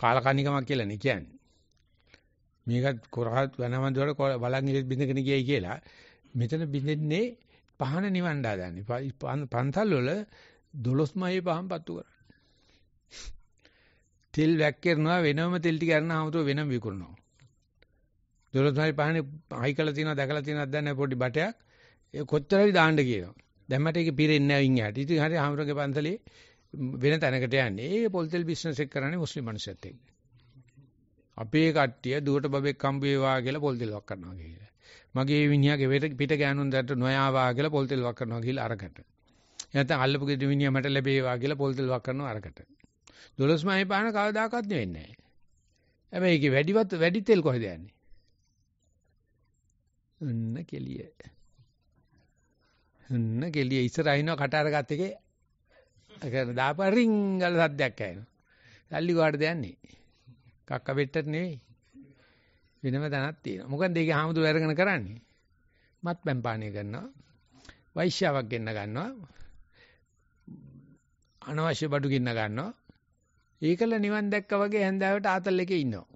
කාලකන්නිකමක් කියලා නේ කියන්නේ. මේකත් කොරහත් වනවන්දුවට බලන් ඉලි බින්දගෙන ගියයි කියලා මෙතන බින්දෙන්නේ පහන නිවන් දාන්නේ. පන්තල් වල දොළොස්මයි පහන් පත්තු කරන්නේ. තෙල් වැක්කේනවා වෙනම තෙල් ටික ගන්න හැමතෝ වෙනම විකුණනවා. දොළොස්මයි පහනේ හයි කළා තියෙනවා දැකලා තියෙනවද දැන්නේ පොඩි බටයක්. ඒ කොච්චර හරි දාන්න කියනවා. දැම්මට ඒක පිරෙන්නේ නැහැ වින් යට. ඉතින් හරි හැමරගේ පන්තලේ වෙන තැනකට යන්නේ. ඒ පොල් තෙල් බිස්නස් එක කරන්නේ මුස්ලිම් මිනිස්සුත් එක්ක. අපේ කට්ටිය දුවට බබෙක් හම්බ වේවා කියලා පොල් තෙල්වක් කරනවා කියලා. මගේ විනියාගේ වෙට පිට ගෑනුන් දැට නොයාවා කියලා පොල් තෙල් වක් කරනවා කියලා අරකට. නැත්නම් අල්ලපු ගෙදර විනියා මට ලැබේවා කියලා පොල් තෙල් වක් කරනවා අරකට. දොළොස්මයි පාන කවදාකවත් වෙන්නේ නැහැ. හැබැයි ඒකේ වැඩිවත් වැඩි තෙල් කොහෙද යන්නේ? ඔන්න කෙලිය. ඔන්න කෙලිය ඉස්සරහින කට අරගත් එකේ අර දාපා රින්ගල් සද්දයක් ඇහෙනවා. සල්ලි කොහටද යන්නේ? කක්ක බෙට්ටට නෙවෙයි. වෙනම තැනක් තියෙනවා. මොකද ඒකේ හාමුදුරුවෝ අරගෙන කරන්නේ මත්පැන් පානය කරනවා. වෛශ්‍යාවක් ගෙන්න ගන්නවා. අනවශ්‍ය බඩු ගෙන්න ගන්නවා. ඒකල නිවන් දැක්කා වගේ හැන්දාවට ආතල් එකේ ඉන්නවා.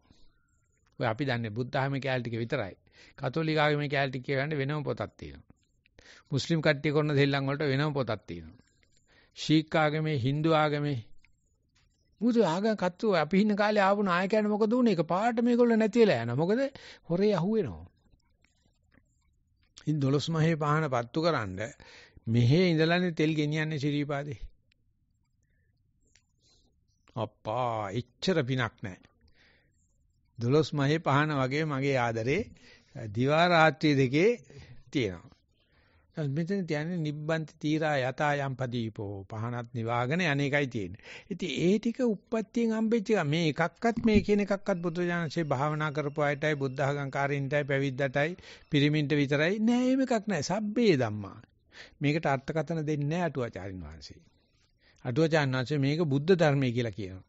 ඔය අපි දන්නේ බුද්ධ ආගමේ කැලේ ටික විතරයි. කතෝලික ආගමේ කැලේ ටික කියන්න වෙනම පොතක් තියෙනවා. මුස්ලිම් කට්ටිය කරන දෙල්ලන් වලට වෙනම පොතක් තියෙනවා. ශීක් ආගමේ, Hindu ආගමේ මුදු ආගම් කත්තු අපි ඉන්න කාලේ ආපු නායකයන් මොකද උනේ? ඒක පාට මේගොල්ලෝ නැතිලා යනවා. මොකද හොරේ අහුවෙනවා. ඉන් දොළොස් මහේ පහන පත්තු කරන්ඩ මෙහි ඉඳලානේ තෙල් ගෙනියන්නේ ශිරීපාදේ. අප්පා, එච්චර පිනක් නැහැ. දොළොස් මහේ පහන වගේ මගේ ආදරේ දිවා රාත්‍රී දෙකේ තියෙනවා. දැන් මෙතන තියන්නේ නිබ්බන්ති තීරා යතා යම්පදීපෝ පහනත් නිවාගෙන අනේකයි තියෙන්නේ. ඉතින් ඒ ටික උප්පත්තියෙන් හම්බෙච්ච එක මේ එකක්වත් මේ කියන එකක්වත් බුදුජානකසේ භාවනා කරපු අයටයි බුද්ධ ඝංකාරින්ටයි පැවිද්දටයි පිරිමින්ට විතරයි නෑ එහෙම එකක් නෑ. සබ්බේ ධම්මා. මේකට අර්ථකථන දෙන්නේ නෑ අටුවාචාරින් වහන්සේ. අටුවාචාරින් වහන්සේ මේක බුද්ධ ධර්මය කියලා කියනවා.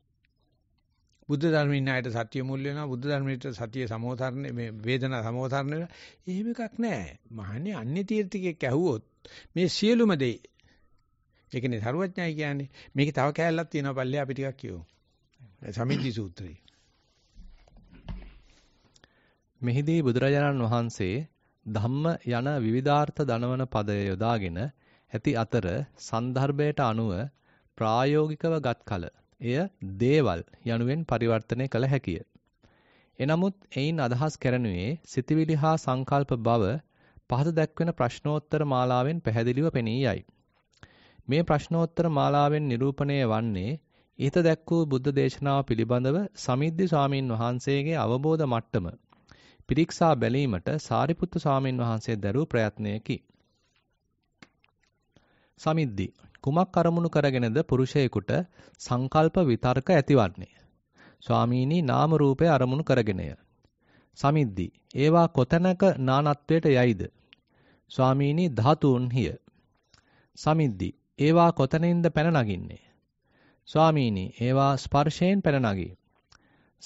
බුද්ධ ධර්මයෙන් ණයට සත්‍ය මුල් වෙනවා බුද්ධ ධර්මයට සතිය සමෝධාරණේ මේ වේදනා සමෝධාරණේ එහෙම එකක් නැහැ මහන්නේ අන්නේ තීර්ථිකයක් ඇහුවොත් මේ සියලුම දේ ඒ කියන්නේ සරුවඥයි කියන්නේ මේකේ තව කැලලක් තියෙනවා පල්ලේ අපි ටිකක් කියමු සමිද්ධි සූත්‍රය මෙහිදී බුදුරජාණන් වහන්සේ ධම්ම යන විවිධාර්ථ දනවන පදය යොදාගෙන ඇති අතර සන්දර්භයට අනුව ප්‍රායෝගිකව ගත් කල එය දේවල් යනුවෙන් පරිවර්තනය කළ හැකිය. එනමුත් එයින් අදහස් කරනුයේ සිතිවිලි හා සංකල්ප බව පහත දැක්වෙන ප්‍රශ්නෝත්තර මාලාවෙන් පැහැදිලිව පෙනී යයි. මේ ප්‍රශ්නෝත්තර මාලාවෙන් නිරූපණය වන්නේ ඉහත දැක් වූ බුද්ධ දේශනාව පිළිබඳව සමිද්ධි ස්වාමීන් වහන්සේගේ අවබෝධ මට්ටම පිරික්සා බැලීමට සාරිපුත්තු ස්වාමීන් වහන්සේ දරූ ප්‍රයත්නයකි. සමිද්ධි කුමක් අරමුණු කරගෙනද පුරුෂයෙකුට සංකල්ප විතර්ක ඇතිවන්නේ? ස්වාමීනි නාම රූපය අරමුණු කරගෙනය. සමිද්ධි ඒවා කොතැනක නානත්වයට යයිද? ස්වාමීනි ධාතුන්හිය. සමිද්ධි ඒවා කොතනින්ද පැන නගින්නේ? ස්වාමීනි ඒවා ස්පර්ශයෙන් පැන නගී.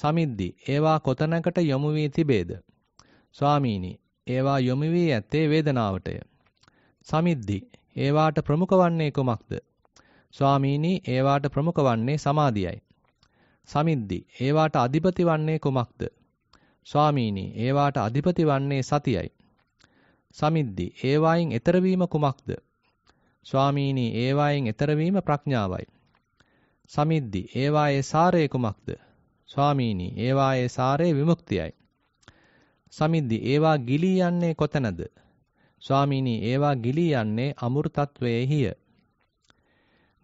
සමිද්ධි ඒවා කොතැනකට යොමු වී තිබේද? ස්වාමීනි ඒවා යොමු වී ඇත්තේ වේදනාවටය. සමිද්ධි ඒවාට ප්‍රමුඛ වන්නේ කුමක්ද? ස්වාමීනි ඒවාට ප්‍රමුඛ වන්නේ සමාධියයි. සමිද්ධි ඒවාට අධිපති වන්නේ කුමක්ද? ස්වාමීනි ඒවාට අධිපති වන්නේ සතියයි. සමිද්ධි ඒවායින් ඈතර වීම කුමක්ද? ස්වාමීනි ඒවායින් ඈතර වීම ප්‍රඥාවයි. සමිද්ධි ඒවායේ සාරය කුමක්ද? ස්වාමීනි ඒවායේ සාරය විමුක්තියයි. සමිද්ධි ඒවා ගිලී යන්නේ කොතැනද? ස්වාමීනි ඒවා ගිලී යන්නේ අමෘතත්වයේහිය.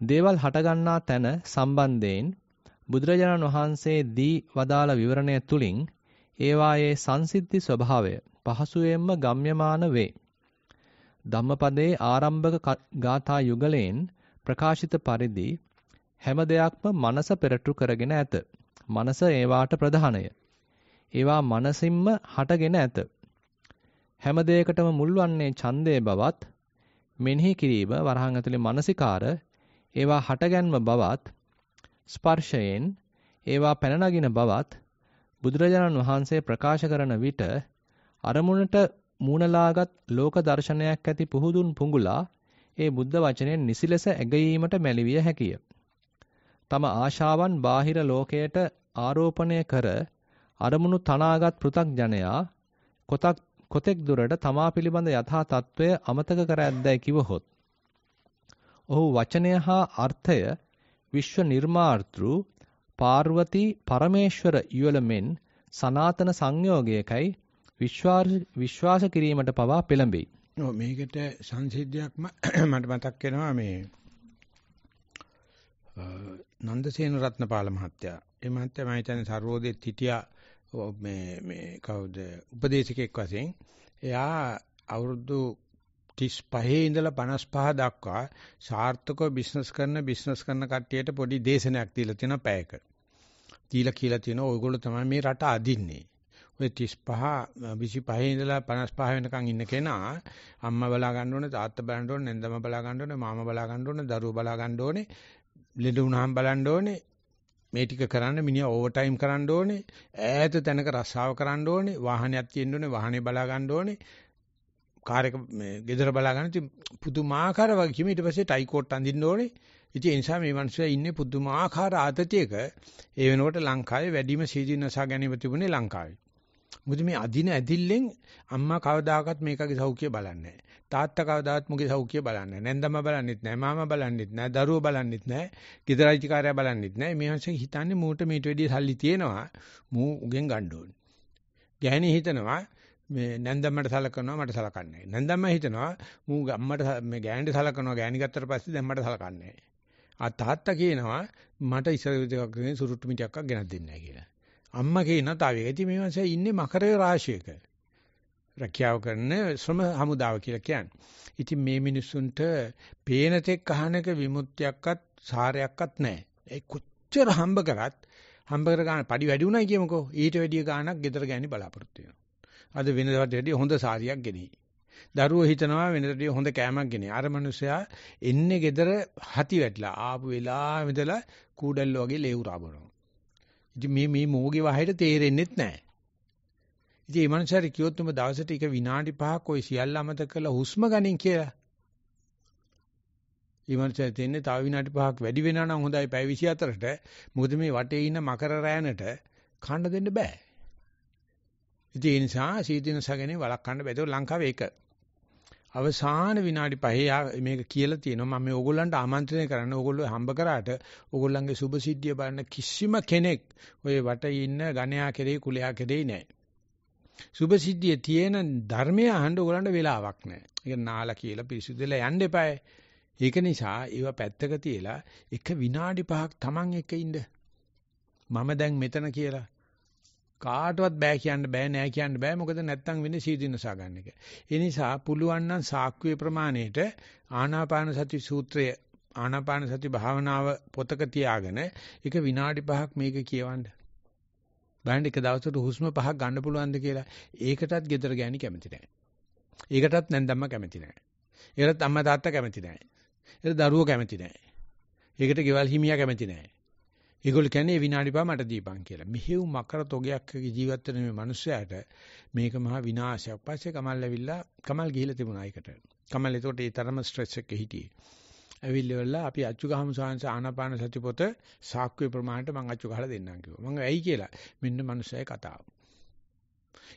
දේවල් හටගන්නා තැන සම්බන්ධයෙන් බුදුරජාණන් වහන්සේ දී වදාළ විවරණය තුලින් ඒවායේ සංසිද්ධි ස්වභාවය පහසුවෙන්ම ගම්‍යමාන වේ. ධම්මපදයේ ආරම්භක ගාථා යුගලයෙන් ප්‍රකාශිත පරිදි හැම දෙයක්ම මනස පෙරටු කරගෙන ඇත. මනස ඒවාට ප්‍රධානය. ඒවා මනසින්ම හටගෙන ඇත. හැම දෙයකටම මුල් වන්නේ ඡන්දේ බවත් මෙනෙහි කිරීම වරහන් ඇතුලේ මානසිකාර ඒවා හටගන්ම බවත් ස්පර්ශයෙන් ඒවා පැන නගින බවත් බුදුරජාණන් වහන්සේ ප්‍රකාශ කරන විට අරමුණට මූණලාගත් ලෝක දර්ශනයක් ඇති පුහුදුන් පුඟුලා ඒ බුද්ධ වචනයෙන් නිසිලස ඇගීමට මැලිවිය හැකිය. තම ආශාවන් බාහිර ලෝකයට ආරෝපණය කර අරමුණු තනාගත් පෘථග්ජනයා කොතක් කොතෙක් දුරට තමා පිළිබඳ යථා තත්ත්වය අමතක කර ඇද්දයි කිවහොත් ඔහු වචනය හා අර්ථය විශ්ව නිර්මාතෘ පාර්වති පරමේශ්වර යුවල මෙන් සනාතන සංයෝගයකයි විශ්වාස කිරීමට පවා පෙළඹෙයි. මේකට සංසිද්ධියක්ම මට මතක් වෙනවා මේ නන්දසේන රත්නපාල මහත්තයා. ඒ මහත්තයා මම හිතන්නේ සර්වෝදේ තිටියා මේ මේ කවුද උපදේශකෙක් වශයෙන් එයා අවුරුදු තිස් පහේ ඉඳලා පනස් පහ දක්වා සාර්ථකව බිස්නස් කරන බිස්නස් කරන කට්ටියට පොඩි දේශනයක් දීලා තියෙනවා පැයක. දීලා කියලා තියෙනවා ඔයගොල්ලෝ තමයි මේ රට අදින්නේ. ඔය තිස් පහ, විසි පහේ ඉඳලා පනස් පහ වෙනකන් ඉන්න කෙනා අම්මා බලා ගන්න ඕනේ, තාත්තා බලා ගන්න ඕනේ, නැන්දම බලා ගන්න ඕනේ, මාමා බලා ගන්න ඕනේ, දරුවෝ බලා ගන්න ඕනේ, ලෙඩ වුණාම බලන්න ඕනේ. මේ ටික කරන්න මිනිහා ඕවර් ටයිම් කරන්න ඕනේ, ඈත තැනක රස්සාව කරන්න ඕනේ, වාහනයක් තියෙන්න ඕනේ, වාහනේ බලා ගන්න ඕනේ, කාර් එක මේ ගෙදර බලා ගන්න. ඉතින් පුදුමාකාර වගකීම. ඊට පස්සේ ටයි කෝට් අඳින්න ඕනේ. ඉතින් ඒ නිසා මේ මිනිස්සු ඉන්නේ පුදුමාකාර ආතතියක. ඒ වෙනකොට ලංකාවේ වැඩිම සීදීනසා ගැනීම තිබුණේ ලංකාවේ. මොකද මේ අදින ඇදිල්ලෙන් අම්මා කවදාකවත් මේකගේ සෞඛ්‍ය බලන්නේ නැහැ. තාත්තා කවදාවත් මුගේ සෞඛ්‍ය බලන්නේ නැහැ. නැන්දම බලන්නෙත් නැහැ. මාමා බලන්නෙත් නැහැ. දරුවෝ බලන්නෙත් නැහැ. ගෙදරයිතිකාරයා බලන්නෙත් නැහැ. මේ මිනිස්සු හිතන්නේ මූට මීට වැඩිය සල්ලි තියෙනවා. මූ උගෙන් ගන්න ඕනේ. ගැහණි හිතනවා මේ නැන්දම්මට සලකනවා මට සලකන්නේ නැහැ. නැන්දම්ම හිතනවා මූ අම්මට මේ ගැහණිට සලකනවා ගැහණි ගත්තට පස්සේ දැන් මට සලකන්නේ නැහැ. ආ තාත්තා කියනවා මට ඉස්සර විදිහක් ගෙනින් සුරුට්ටු මිටික්ක් ගෙනත් දෙන්නේ නැහැ කියලා. අම්මා කියන තව එක. ඉතින් මේ මාසේ ඉන්නේ මකර රාශියක. රැකියාව කරන ශ්‍රම හමුදාව කියලා කියන්නේ. ඉතින් මේ මිනිසුන්ට පේන තෙක් අහනක විමුක්තියක්වත් සාරයක්වත් නැහැ. ඒ කොච්චර හම්බ කරත් හම්බ කර ගන්න පඩි වැඩි උනායි කියමුකෝ. ඊට වැඩිය ගාණක් ගෙදර ගෑණි බලාපොරොත්තු වෙනවා. අද වෙනදාට වැඩිය හොඳ සාරියක් ගෙනෙයි. දරුවෝ හිතනවා වෙනදාට හොඳ කෑමක් ගෙනේ. අර මිනිසයා එන්නේ ගෙදර හති වැටලා ආපු වෙලාවෙ ඉඳලා කූඩල්ලෝ වගේ ලේ උරා බොනවා. ඉතින් මේ මේ මෝගේ වහයට තේරෙන්නෙත් නැහැ. ඉතින් මේ මිනිසාට කිව්වොත් උඹ දවසට එක විනාඩි පහක් ওই සියල්ල අමතක කරලා හුස්ම ගනින් කියලා. මේ මිනිසාට තේන්නේ තව විනාඩි පහක් වැඩි වෙනා නම් හොඳයි පැය විසිහතරට. මොකද මේ වටේ ඉන්න මකර රෑනට කන්න දෙන්න බෑ. ඉතින් ඒ නිසා සීතිනසගෙනේ වළක්වන්න බැදෝ ලංකාවේ එක. අවසාන විනාඩි පහේ මේක කියලා තියෙනවා. මම මේ ඕගොල්ලන්ට ආමන්ත්‍රණය කරන්නේ ඕගොල්ලෝ හම්බ කරාට ඕගොල්ලන්ගේ සුභසිද්ධිය බලන කිසිම කෙනෙක් ඔය වටේ ඉන්න ගණයා කෙරේ කුලයා කෙරේ නෑ. සුභසිද්ධිය තියෙන ධර්මය අහන්න ඕගොල්ලන්ට වෙලාවක් නෑ. ඒක නාලා කියලා පිරිසුදුලා යන්න එපායි. ඒක නිසා ඒව පැත්තක තියලා එක විනාඩි පහක් Taman එක ඉන්න. මම දැන් මෙතන කියලා කාටවත් බෑ කියන්න බෑ නෑ කියන්න බෑ මොකද නැත්තම් වෙන්නේ සීදීනසා ගන්න එක. ඒ නිසා පුළුවන් නම් සාක්කුවේ ප්‍රමාණයට ආනාපාන සති සූත්‍රය ආනාපාන සති භාවනාව පොතක තියාගෙන ඒක විනාඩි පහක් මේක කියවන්න. බලන්න එක දවසට හුස්ම පහක් ගන්න පුළුවන්ද කියලා. ඒකටත් gedara ගෑණි කැමති නෑ. ඒකටත් නැන්දම්ම කැමති නෑ. ඒකටත් අම්මා තාත්තා කැමති නෑ. ඒකට දරුවෝ කැමති නෑ. ඒකට ගෙවල් හිමියා කැමති නෑ. ඒගොල්ලෝ කියන්නේ විනාඩි පහ මට දීපන් කියලා. මෙහෙව් මකර තොගයක් ජීවත් වෙන මේ මිනිස්සයාට මේක මහා විනාශයක්. පස්සේ කමල් ඇවිල්ලා කමල් ගිහිල්ලා තිබුණා ඒකට. කමල් එතකොට ඒ තරම ස්ට්‍රෙස් එකේ හිටියේ. ඇවිල්ලා අපි අච්චු ගහමු සාංශ ආනාපාන සති පොත සාක්කුවේ ප්‍රමාණයට මම අච්චු ගහලා දෙන්නම් කිව්වා. මම ඇයි කියලා මෙන්න මිනිස්සයා කතාව.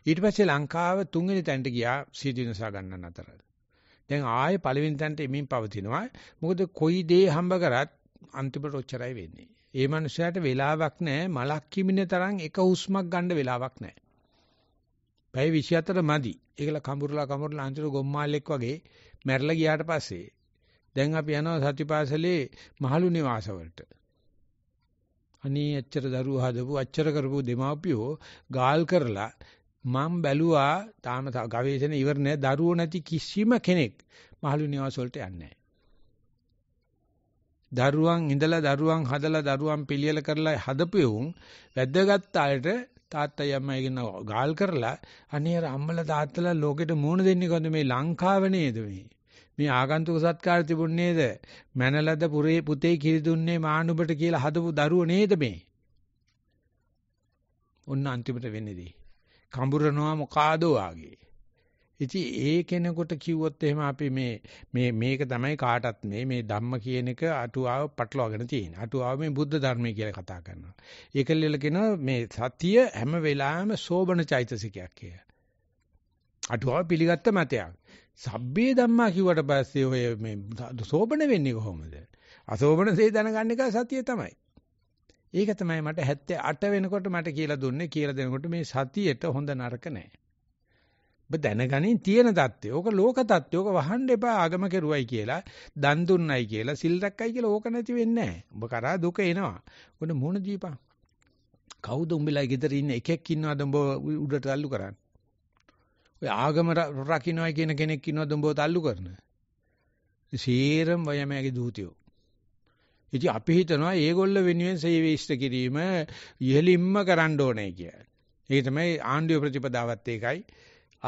ඊට පස්සේ ලංකාව තුන්වෙනි තැනට ගියා සීදීනසා ගන්න අතර. දැන් ආයේ පළවෙනි තැනට එමින් පවතිනවා. මොකද කොයි දේ හම්බ කරත් අන්තිමට ඔච්චරයි වෙන්නේ. ඒ මනුස්සයාට වෙලාවක් නැහැ මලක් කිමින තරම් එක හුස්මක් ගන්න වෙලාවක් නැහැ. පැය විසිහතර මදි. ඒකල කඹුරලා කඹුරලා අන්තිර ගොම්මාල්ලෙක් වගේ මැරිලා ගියාට පස්සේ දැන් අපි යනවා සතිපාසලේ මහලු නිවාස වලට. අනේ අච්චර දරුවා හදපු අච්චර කරපු දෙමාපියෝ ගාල් කරලා මම බැලුවා තාම ගවේෂණ ඉවර නැහැ. දරුවෝ නැති කිසිම කෙනෙක් මහලු නිවාස වලට යන්නේ නැහැ. දරුවන් ඉඳලා දරුවන් හදලා දරුවන් පිළියෙල කරලා හදපෙවුන් වැද්දගත් අයට තාත්තයි අම්මයි කියන ගාල් කරලා අනේ අර අම්මලා තාත්තලා ලෝකෙට මූණ දෙන්නේ කොහොමද මේ ලංකාව නේද මේ මේ ආගන්තුක සත්කාර තිබුණේ නේද මැනලද පුරේ පුතේ කිරි දුන්නේ මානුබට කියලා හදපු දරුවෝ නේද මේ ඔන්න අන්තිමට වෙන්නේදී කඹරනවා මොකාදෝ ආගේ. ඉතින් ඒ කෙනෙකුට කිව්වොත් එහෙම අපි මේ මේ මේක තමයි කාටත් මේ මේ ධම්ම කියන එක අටුවාව පටලවාගෙන තියෙන. අටුවාව මේ බුද්ධ ධර්මය කියලා කතා කරනවා. ඒකල්ලල කියනවා මේ සතිය හැම වෙලාවෙම සෝබන චෛතසිකයක් කියලා. අටුවාව පිළිගත්ත මතයක්. සබ්බේ ධම්මා කිව්වට පස්සේ ඔය මේ සෝබන වෙන්නේ කොහොමද? අසෝබන දේ දැනගන්න එක සතිය තමයි. ඒක තමයි මට හැත්තෑ අට වෙනකොට මට කියලා දුන්නේ කියලා දෙනකොට මේ සතියට හොඳ නරක නැහැ. ඔබ දැනගනින් තියෙන தත්ත්වය. ඕක ලෝක தත්ත්වය. ඕක වහන්න එපා ආගම කෙරුවයි කියලා, දන් දුන්නයි කියලා, සිල් රැක්කයි කියලා ඕක නැති වෙන්නේ නැහැ. ඔබ කරා දුක එනවා. ඔන්න මොන දීපන්. කවුද උඹලා ගෙදර ඉන්න එකෙක් ඉන්නවද උඹ උඩට තල්ලු කරන්නේ? ඔය ආගම රකින්නයි කියන කෙනෙක් ඉන්නවද උඹව තල්ලු කරන? සීරම් වයමගේ දූතියෝ. ඉතින් අපි හිතනවා ඒගොල්ල වෙනුවෙන් සේවය ඉෂ්ට කිරීම ඉහෙලින්ම කරන්න ඕනේ කියලා. ඒක තමයි ආණ්ඩුවේ ප්‍රතිපදාවත් ඒකයි.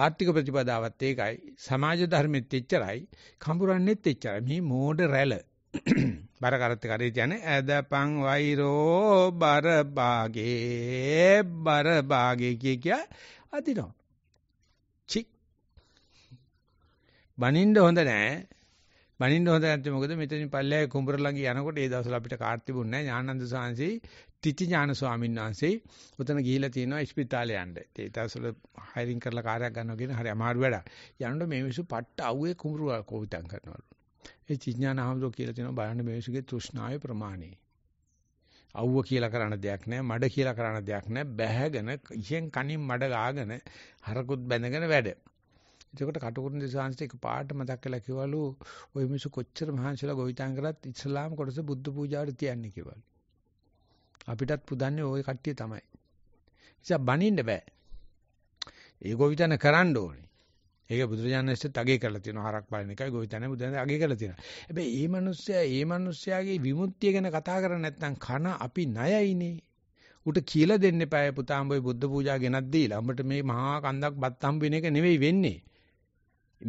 ආර්ථික ප්‍රතිපදාවත් ඒකයි සමාජ ධර්මෙත් එච්චරයි කඹරන්නේත් එච්චරයි මේ මෝඩ රැළ බර කරත් කරේ කියන්නේ ඇදපන් වෛරෝ බර භාගේ බර භාගේ කිය කිය අදිනවා චි බනින්න හොඳ නැහැ බනින්න හොඳ නැත්තේ මොකද මෙතනින් පල්ලෙහායි කුඹර ළඟ යනකොට ඒ දවස්වල අපිට කාඩ් තිබුණේ නැහැ ඥානানন্দ සාංශි තිති ඥාන ස්වාමීන් වහන්සේ උතන ගිහිලා තියෙනවා ස්පිතාලේ යන්න. ඒ දවස්වල හයරින් කරලා කාර්යයක් ගන්නවා කියන හරි අමාරු වැඩක්. යනකොට මේ මිනිස්සු පට්ට අවුවේ කුඹුරු කෝවිතං කරනවලු. ඒ තිති ඥාන හඳුර කියලා තියෙනවා බලන්න මේ මිනිස්සුගේ තෘෂ්ණාවේ ප්‍රමාණය. අවුව කියලා කරන්න දෙයක් නැහැ, මඩ කියලා කරන්න දෙයක් නැහැ. බැහැගෙන ඉහෙන් කණින් මඩ ගාගෙන හරකුත් බැඳගෙන වැඩ. එතකොට කටුකුරුන්දේ සාංශිත එක පාට මතක් කරලා කිව්වලු ඔය මිනිස්සු කොච්චර මහන්සිලා ගෝවිතං කරත් ඉස්ලාම් කොටස බුද්ධ පූජාවට තියන්නේ කිව්වලු. අපිටත් පුදන්නේ ওই කට්ටිය තමයි. නිසා බනින්න බෑ. ඒ ගොවිතැන කරන්න ඕනේ. ඒක බුදුරජාණන් වහන්සේ තගේ කරලා තියෙනවා. හරක් බලන එකයි ගොවිතැන බුදුරජාණන් අගේ කරලා තියෙනවා. හැබැයි මේ මිනිස්සයා මේ මිනිස්සයාගේ විමුක්තිය ගැන කතා කරන්නේ නැත්නම් කන අපි ණයයිනේ. උට කියලා දෙන්න එපායි පුතා උඹේ බුද්ධ පූජා ගෙනත් දීලා. උඹට මේ මහා කන්දක් බත් හම්බ වෙන එක නෙවෙයි වෙන්නේ.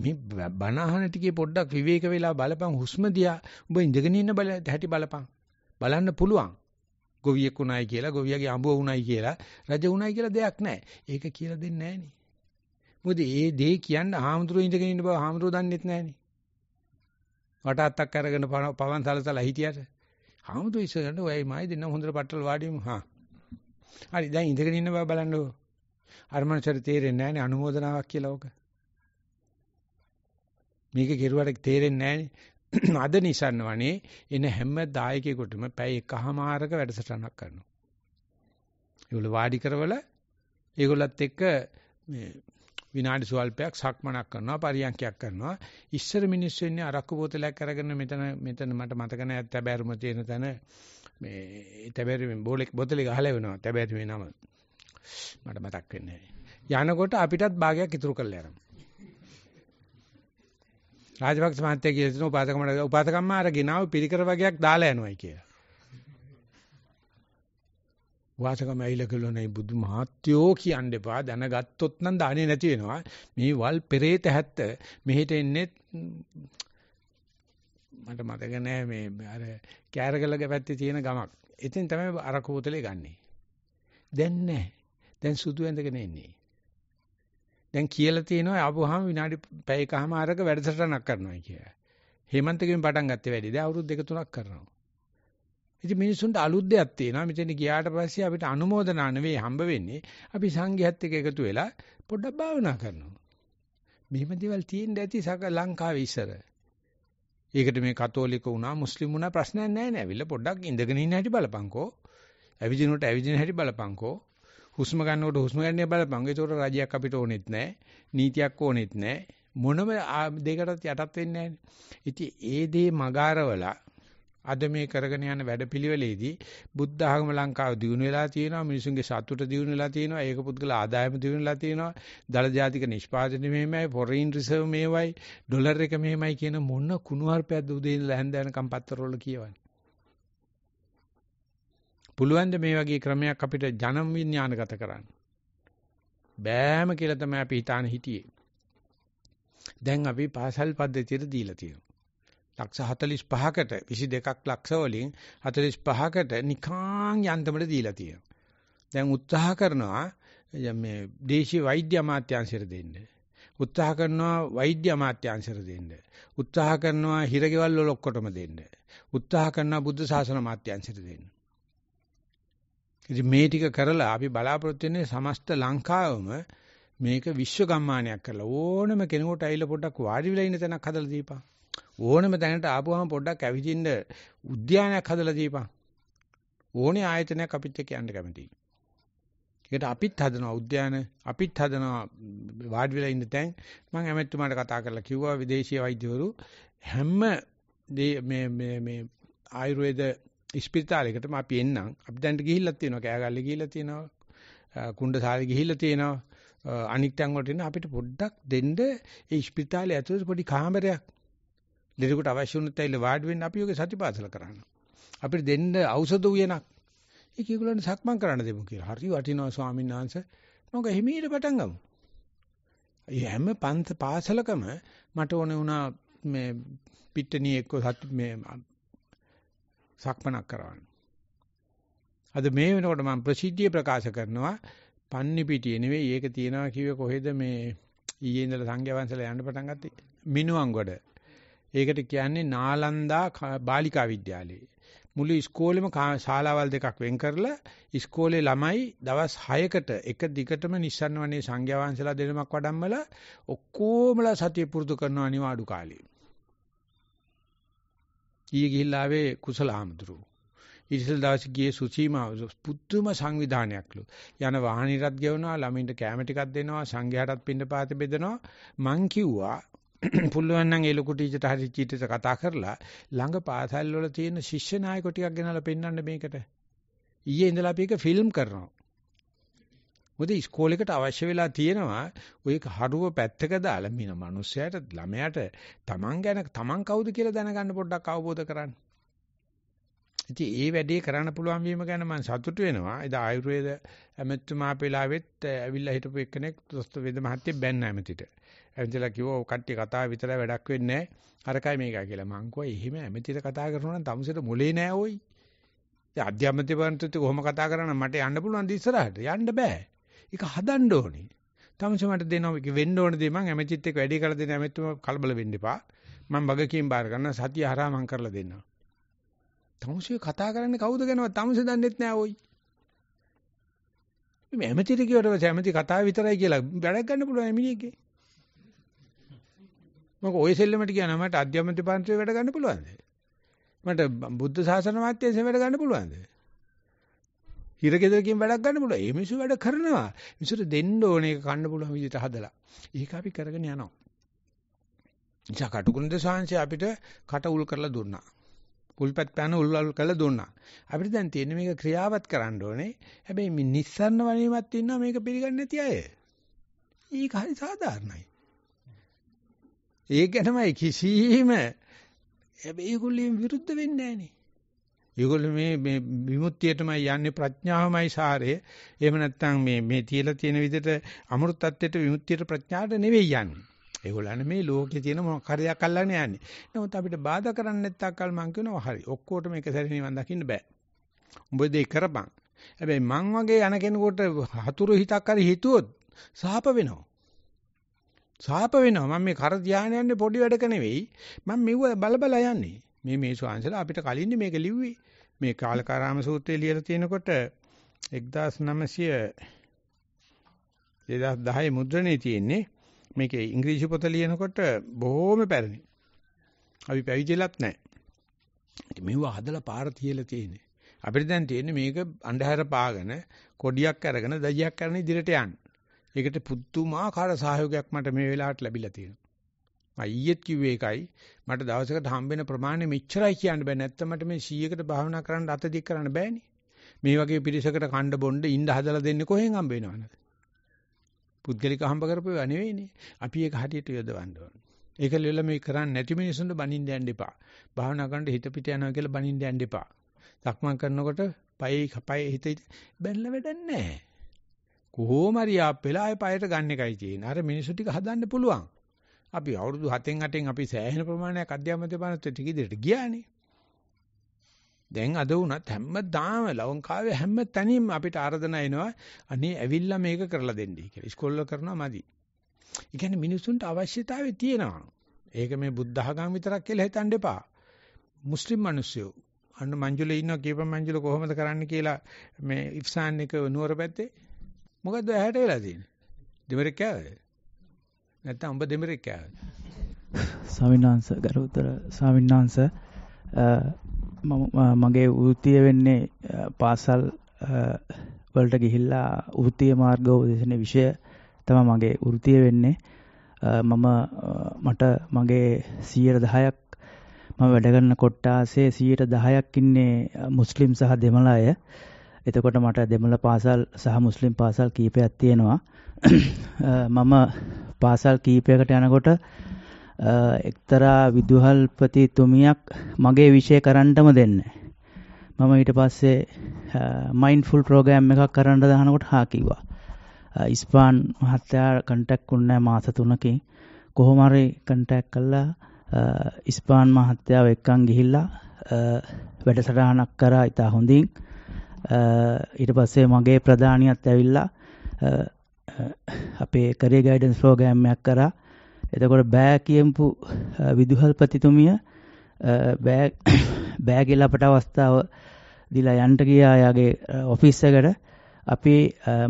මේ බණ අහන ටිකේ පොඩ්ඩක් විවේක වෙලා බලපන් හුස්ම දියා. උඹ ඉඳගෙන ඉන්න බල හැටි බලපන්. බලන්න පුළුවන්. ගොවියෙක් උනායි කියලා, ගොවියගේ අඹුව උනායි කියලා, රජ උනායි කියලා දෙයක් නැහැ. ඒක කියලා දෙන්නේ නැහැ නේ. මොකද ඒ දේ කියන්න ආහමතුරු ඉඳගෙන ඉන්න බව ආහමතුරු දන්නෙත් නැහැ නේ. වටාත්තක් අරගෙන පවන් සලසලා හිටියට ආහමතුරු ඉස්සරහට ඔයයි මායි දෙන්න හොඳට පට්ටල් වාඩිමු. හා හරි දැන් ඉඳගෙන ඉන්න බව බලන්නකො. අර මනසට තේරෙන්නේ නැහැනේ අනුමෝදනාවක් කියලා ඕක. මේක කෙරුවට තේරෙන්නේ නැහැනේ. අද නිසන්න වනේ එන හැම දායකයෙකුටම පැය එකහමාරක වැඩසටහනක් කරනවා. ඒගොල්ලෝ වාඩි කරවල ඒගොල්ලත් එක්ක මේ විනාඩි සුවල්පයක් සක්මනක් කරනවා පරියන්කයක් කරනවා. ඉස්සර මිනිස්සු ඉන්නේ අරක්කු බෝතලයක් අරගෙන මෙතන මෙතන මට මතක නැහැ තැබෑරුම තියෙන තැන මේ තැබෑරුමේ බෝලෙක් බෝතලෙ ගහලා වෙනවා. තැබෑරුමේ නම මට මතක් වෙන්නේ නැහැ. යනකොට අපිටත් භාගයක් ඉතුරු කරලා යනවා. රාජපක්ෂ මහත්තයා කියලා දෙන උපාසකම්මා උපාසකම්මා අර ගෙනාව පිළිකර වගේක් දාලා යනවායි කියලා. වාසකම ඇවිල්ලා කියලා නේ බුදු මහත්යෝ කියන්න එපා. දැනගත්තොත් නම් දාන්නේ නැති වෙනවා. මේ වල් පෙරේත හැත්ත මෙහෙට එන්නේ මට මතක නෑ මේ අර කෑරගලගේ පැත්තේ තියෙන ගමක්. ඉතින් තමයි අරක බෝතලේ ගන්නෙ. දැන් නෑ. දැන් සුදු ඇඳගෙන ඉන්නේ. දැන් කියලා තියෙනවා ආපුවාම විනාඩි පැයකමාරක වැඩසටහනක් කරනවා කියලා. හේමන්තගෙන් පටන් ගත්තේ වැඩි. දැන් අවුරුදු දෙක තුනක් කරනවා. ඉතින් මිනිසුන්ට අලුත් දෙයක් තියෙනවා. මෙතන ගියාට පස්සේ අපිට අනුමෝදනා නෙවෙයි හම්බ වෙන්නේ. අපි සංඝයාත් එක්ක එකතු වෙලා පොඩ්ඩක් භාවනා කරනවා. මෙහෙම දේවල් තියෙන්න ඇති සක ලංකාවේ ඉස්සර. ඒකට මේ කතෝලික වුණා මුස්ලිම් වුණා ප්‍රශ්නයක් නැහැ නෑ. ඇවිල්ලා පොඩ්ඩක් ඉඳගෙන ඉන්න හැටි බලපංකෝ. ඇවිදිනකොට ඇවිදින හැටි බලපංකෝ. හුස්ම ගන්නකොට හුස්ම ගන්න බලපංකෝ. ඒකට රජයක් අපිට ඕනෙත් නෑ. නීතියක් ඕනෙත් නෑ. මොනම දෙයකටත් යටත් වෙන්නේ නෑනේ. ඉතින් ඒ දේ මගාරවලා අද මේ කරගෙන යන වැඩපිළිවෙලේදී බුද්ධ ආගම ලංකාව දියුණු වෙලා තියෙනවා. මිනිසුන්ගේ සතුට දියුණු වෙලා තියෙනවා. ඒක පුද්ගල ආදායම දියුණු වෙලා තියෙනවා. දල ජාතික නිෂ්පාදනය මෙහෙමයි, ෆොරින් රිසර්ව් මෙහෙමයි, ඩොලර් එක මෙහෙමයි කියන මොන කුණුහරුපයක්ද උදේ ඉඳලා හැන්ද යනකම් පත්තරවල කියවන්නේ. පුළුවන් ද මේ වගේ ක්‍රමයක් අපිට ජන විඥානගත කරන්න? බෑම කියලා තමයි අපි හිතාන හිටියේ. දැන් අපි පාසල් පද්ධතියට දීලා තියෙනවා. ලක්ෂ හතළිස් පහකට විසි දෙකක් ලක්ෂ වලින් හතළිස් පහකට නිකාං යන්තමට දීලා තියෙනවා. දැන් උත්සාහ කරනවා මේ දේශීය වෛද්‍ය අමාත්‍යාංශයට දෙන්න. උත්සාහ කරනවා වෛද්‍ය අමාත්‍යාංශයට දෙන්න. උත්සාහ කරනවා හිරගෙවල් වල ඔක්කොටම දෙන්න. උත්සාහ කරනවා බුද්ධ ශාසන අමාත්‍යාංශයට දෙන්න. ඉතින් මේ ටික කරලා අපි බලාපොරොත්තු වෙන්නේ සමස්ත ලංකාවම මේක විශ්ව ගම්මානයක් කරලා ඕනම කෙනෙකුට අයිල පොඩ්ඩක් වාඩි වෙලා ඉන්න තැනක් හදලා දීපන්. ඕනෙම තැනට ආපුවාම පොඩ්ඩක් ඇවිදින්න උද්‍යානයක් හදලා දීපන්. ඕනේ ආයතනයක් අපිත් එක්ක යන්න කැමතියි. ඒකට අපිත් හදනවා උද්‍යාන, අපිත් හදනවා වාඩි වෙලා ඉන්න තැන්. මම ඇමතිතුමාට කතා කරලා කිව්වා විදේශීය වෛද්‍යවරු හැම මේ මේ මේ ආයුර්වේද ස්පිරිතාලයකටම අපි එන්නම්. අපි දැන්ට ගිහිල්ලා තියෙනවා, කෑගල්ලේ ගිහිල්ලා තියෙනවා, කුණ්ඩසාලේ ගිහිල්ලා තියෙනවා. අනික් තැන් වලට එන්න අපිට පොඩ්ඩක් දෙන්න ඒ ස්පිරිතාලේ ඇතුළේ පොඩි කාමරයක්. දෙරෙකුට අවශ්‍ය වුණත් ඇයිල වාඩි වෙන්න අපි ඔගේ සති පාසල කරන්න. අපිට දෙන්න ඖෂධ උයනක්. ඒක ඒගොල්ලන්ට සක්මන් කරන්න දෙමු කියලා. හරි වටිනවා ස්වාමීන් වහන්සේ. මොකද හිමීට පටන් ගමු. හැම පන්ත පාසලකම මට ඕනේ වුණා මේ පිට්ටනිය එක්ක සති මේ සක්මනක් කරවන්න. අද මේ වෙනකොට මම ප්‍රසිද්ධිය ප්‍රකාශ කරනවා පන්නි පිටියේ නෙවෙයි. ඒක තියනවා කිව්වේ කොහෙද මේ ඊයේ ඉඳලා සංඝයා වහන්සේලා යන්න පටන් ගත්තේ? මිනුවන්ගොඩ. ඒකට කියන්නේ නාලන්දා බාලිකා විද්‍යාලය. මුළු ඉස්කෝලේම ශාලාවල් දෙකක් වෙන් කරලා ඉස්කෝලේ ළමයි දවස් හයකට එක දිගටම නිස්සන්න වනේ සංඝයා වහන්සේලා දෙනමක් වඩම්මලා ඔක්කොමලා සතිය පුරුදු කරන අනිවාඩු කාලේ. ඊයේ ගිහිල්ලා ආවේ කුසල ආමතුරු. ඉතින් දවස් ගියේ සුචීමා පුදුම සංවිධානයක්ලු. යන වාහනිරත් ගෙවනවා, ළමින්ට කැම ටිකක් දෙනවා, සංඝයාටත් පින්නපාත බෙදනවා. මං කිව්වා පුළුවන් නම් ඒ ලොකු ටීචර්ට හරි චීටට කතා කරලා ළඟ පාසල් වල තියෙන ශිෂ්‍ය නායකයෝ ටිකක් ගෙනල්ලා පෙන්නන්න මේකට. ඊයේ ඉඳලා අපි එක ෆිල්ම් කරනවා. මොකද ඉස්කෝලේකට අවශ්‍ය වෙලා තියෙනවා ඔය හරුව පැත්තක දාලා මින මිනිස්සයාට ළමයාට තමන් ගැන තමන් කවුද කියලා දැනගන්න පොඩ්ඩක් අවබෝධ කරගන්න. ඉතින් ඒ වැඩේ කරන්න පුළුවන් වීම ගැන මම සතුටු වෙනවා. ඒ ආයුර්වේද ඇමතිතුමා පෙළාවෙත් ඇවිල්ලා හිටපු එක්කෙනෙක් දොස්තර වේද මහත්තයෙක් බැන්න ඇමතිට. ඇමතිලා කිව්වා ඔය කට්ටිය කතා විතරයි වැඩක් වෙන්නේ නැහැ. හරකයි මේකයි කියලා. මං කිව්වා එහෙම ඇමතිට කතා කරනවා නම් තමුසෙට මොලේ නැහැ ඔයි. ඒ අධ්‍යාපන දෙපාර්තමේන්තුවේ කොහොම කතා කරන්නේ මට යන්න පුළුවන් ද ඉස්සරහට? යන්න බෑ. ඒක හදන්න ඕනේ. තමන්සම මට දෙනවා වෙන්න ඕන දේ මම ඇමතිත් එක්ක වැඩි කරලා දෙන්න ඇමතිතුමා කලබල වෙන්න එපා. මම වගකීම් බාර ගන්න සතිය හරහා මම කරලා දෙන්නවා. තමන්සේ කතා කරන්නේ කවුද ගැනවත් තමන්සේ දන්නෙත් නෑ ඔයි. මේ ඇමතිට කියවට ඇමති කතාව විතරයි කියලා වැඩක් ගන්න පුළුවන් මිනිහෙක්ගේ. මොකද ඔය සෙල්ලමට කියනවා මට අධ්‍යාපන දෙපාර්තමේන්තුවේ වැඩ ගන්න පුළුවන්ද? මට බුද්ධ ශාසන මාත්‍යයෙන් වැඩ ගන්න පුළුවන්ද? හිරගෙදරකින් වැඩක් ගන්න පුළුවන්. ඒ මිනිස්සු වැඩ කරනවා. මිනිස්සුට දෙන්න ඕනේ ඒක කන්න පුළුවන් විදිහට හදලා. ඒක අපි කරගෙන යනවා. ඉතින් කටුකුරුන්ද සාංශය අපිට කට උල් කරලා දුන්නා. කුල්පත් පැන උල් වල කරලා දුන්නා. අපිට දැන් තියෙන්නේ මේක ක්‍රියාවත් කරන්න ඕනේ. හැබැයි මේ නිස්සාරණ වණීමත් ඉන්නවා මේක පිළිගන්නේ නැති අය. ඒක හරි සාධාරණයි. ඒක ගැනමයි කිසිම හැබැයි ඒගොල්ලෝ විරුද්ධ වෙන්නේ නැහනේ. ඒගොල්ලෝ මේ මේ විමුක්තියටමයි යන්නේ ප්‍රඥාවමයි සාරය. එහෙම නැත්නම් මේ මේ තියලා තියෙන විදිහට අමෘතත්වයට විමුක්තියට ප්‍රඥාට නෙවෙයි යන්නේ. ඒගොල්ලන් මේ ලෝකේ තියෙන මොකක් හරි එකක් අල්ලගෙන යන්නේ. නමුත් අපිට බාධා කරන්නේ නැත්තකල් මං කියනවා හරි. ඔක්කොටම එක සැරේ නිවන් දකින්න බෑ. උඹ දෙය කරපන්. හැබැයි මං වගේ යන කෙනෙකුට හතුරු හිතක් හරි හිතුවොත් සාප වෙනවා. සාප වෙනවා. මම මේ කර ධානය යන්නේ පොඩි වැඩක නෙවෙයි. මම මෙව බල බල යන්නේ. මේ මේ ස්වාමීන්සලා අපිට කලින් මේක ලිව්වේ මේ කාලකාරාම සූත්‍රයේ ලියලා තිනකොට දෙදාස් දහයේ මුද්‍රණේ තියෙන්නේ. මේකේ ඉංග්‍රීසි පොත ලියනකොට බොහොම පැරණි. අපි පැවිදිලත් නැහැ. ඉතින් මෙව හදලා පාර තියලා තියෙන්නේ. අපිට දැන් තියෙන්නේ මේක අන්ධහැර පාගෙන කොඩියක් අරගෙන දජියක් අරගෙන ඉදිරියට යන්න. ඒකට පුදුමාකාර සහයෝගයක් මට මේ වෙලාවට ලැබිලා තියෙනවා. අයියෙත් කිව්වේ එකයි මට දවසකට හම්බෙන ප්‍රමාණය මෙච්චරයි කියන්න බෑ. නැත්තම් මට මේ සීයකට භාවනා කරන්න අත දික් කරන්න බෑනේ. මේ වගේ පිරිසකට කණ්ඩ බොණ්ඩ ඉන්න හදලා දෙන්නේ කොහෙන් හම්බ වෙනවද? පුද්ගලික හම්බ කරපුවා නෙවෙයිනේ. අපි ඒක හරියට යොදවන්න ඕනේ. ඒක ලියලා මේ කරන්නේ නැති මිනිස්සුන්ට බනින්න යන්න එපා. භාවනා කරන්න හිත පිට යනවා කියලා බනින්න යන්න එපා. සක්මන් කරනකොට පයි කපයි හිත බැලලා වැඩක් නැහැ. කොහොම හරි ආප් වෙලා ආයෙ පයයට ගන්න එකයි තියෙන්නේ. අර මිනිස්සු ටික හදන්න පුළුවන්. අපි අවුරුදු හතෙන් අටෙන් අපි සෑහෙන ප්‍රමාණයක් අධ්‍යාපන දෙපාර්තමේන්තුවේ ටික ඉදිරියට ගියානේ. දැන් අද වුණත් හැමදාම ලංකාවේ හැම තැනින්ම අපිට ආරාධනා එනවා අනේ ඇවිල්ලා මේක කරලා දෙන්නයි කියලා. ඉස්කෝලේ කරනවා මදි. ඒ කියන්නේ මිනිසුන්ට අවශ්‍යතාවය තියෙනවා. ඒක මේ බුද්ධ ආගම විතරක් කියලා හිතන්න එපා. මුස්ලිම් මිනිස්සු අන්න මංජුලේ ඉන්නවා කියපන් මංජුල කොහොමද කරන්න කියලා මේ ඉෆ්සාන් එක නුවර පැත්තේ මොකද්ද ඇහැට වෙලා තියෙන්නේ? දෙමරෙක් කෑවද? නැත්තම් උඹ දෙමරෙක් කෑවද? ස්වාමිනාංශ ගරුතර ස්වාමිනාංශ මම මගේ වෘත්තිය වෙන්නේ පාසල් වලට ගිහිල්ලා වෘත්තිය මාර්ගෝපදේශන විෂය තමයි මගේ වෘත්තිය වෙන්නේ. මම මට මගේ සියයට දහයක් මම වැඩ කරන කොට්ටාසේ සියයට දහයක් ඉන්නේ මුස්ලිම් සහ දෙමළ අය. එතකොට මට දෙමළ පාසල් සහ මුස්ලිම් පාසල් කීපයක් තියෙනවා. මම පාසල් කීපයකට යනකොට එක්තරා විදුහල්පතිතුමියක් මගේ විෂය කරන්නටම දෙන්නේ. මම ඊට පස්සේ මයින්ඩ්ෆුල් ප්‍රෝග්‍රෑම් එකක් කරන්න දානකොට හා කිව්වා. ඉස්පාන් මහත්තයා කන්ටැක්ට් වුණා මාස තුනකින්. කොහොම හරි කන්ටැක්ට් කළා ඉස්පාන් මහත්තයාව එක්කන් ගිහිල්ලා වැඩසටහනක් කරා ඉතා හොඳින්. ඊට පස්සේ මගේ ප්‍රධානියත් ඇවිල්ලා අපේ කරියර් ගයිඩන්ස් ප්‍රෝග්‍රෑම් එකක් කරා. එතකොට බෑ කියම්පු විදුහල්පතිතුමිය බෑ බෑ කියලා අපට අවස්ථාව දීලා යන්න ගියා එයාගේ ඔෆිස් එකට. අපි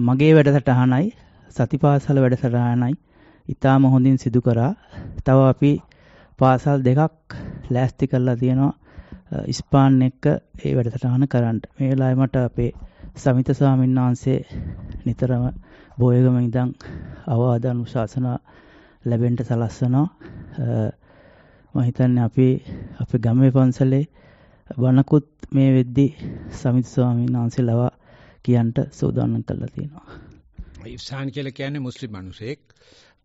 මගේ වැඩසටහනයි සති පාසල වැඩසටහනයි ඉතාම හොඳින් සිදු කරා. තව අපි පාසල් දෙකක් ලෑස්ති කරලා තියෙනවා ඉස්පාන් එක්ක ඒ වැඩසටහන කරන්න. මේ වෙලාවේ මට අපේ සමිත ස්වාමීන් වහන්සේ නිතරම බොයගම ඉඳන් අවවාද අනුශාසනා ලැබෙන්න සලස්වනවා. මම හිතන්නේ අපි අපේ ගමේ පන්සලේ වණකුත් මේ වෙද්දී සමිත ස්වාමීන් වහන්සේ ලවා කියන්ට සූදානම් කරලා තියෙනවා. ඉෆ්සාන් කියලා කියන්නේ මුස්ලිම් මිනිසෙක්.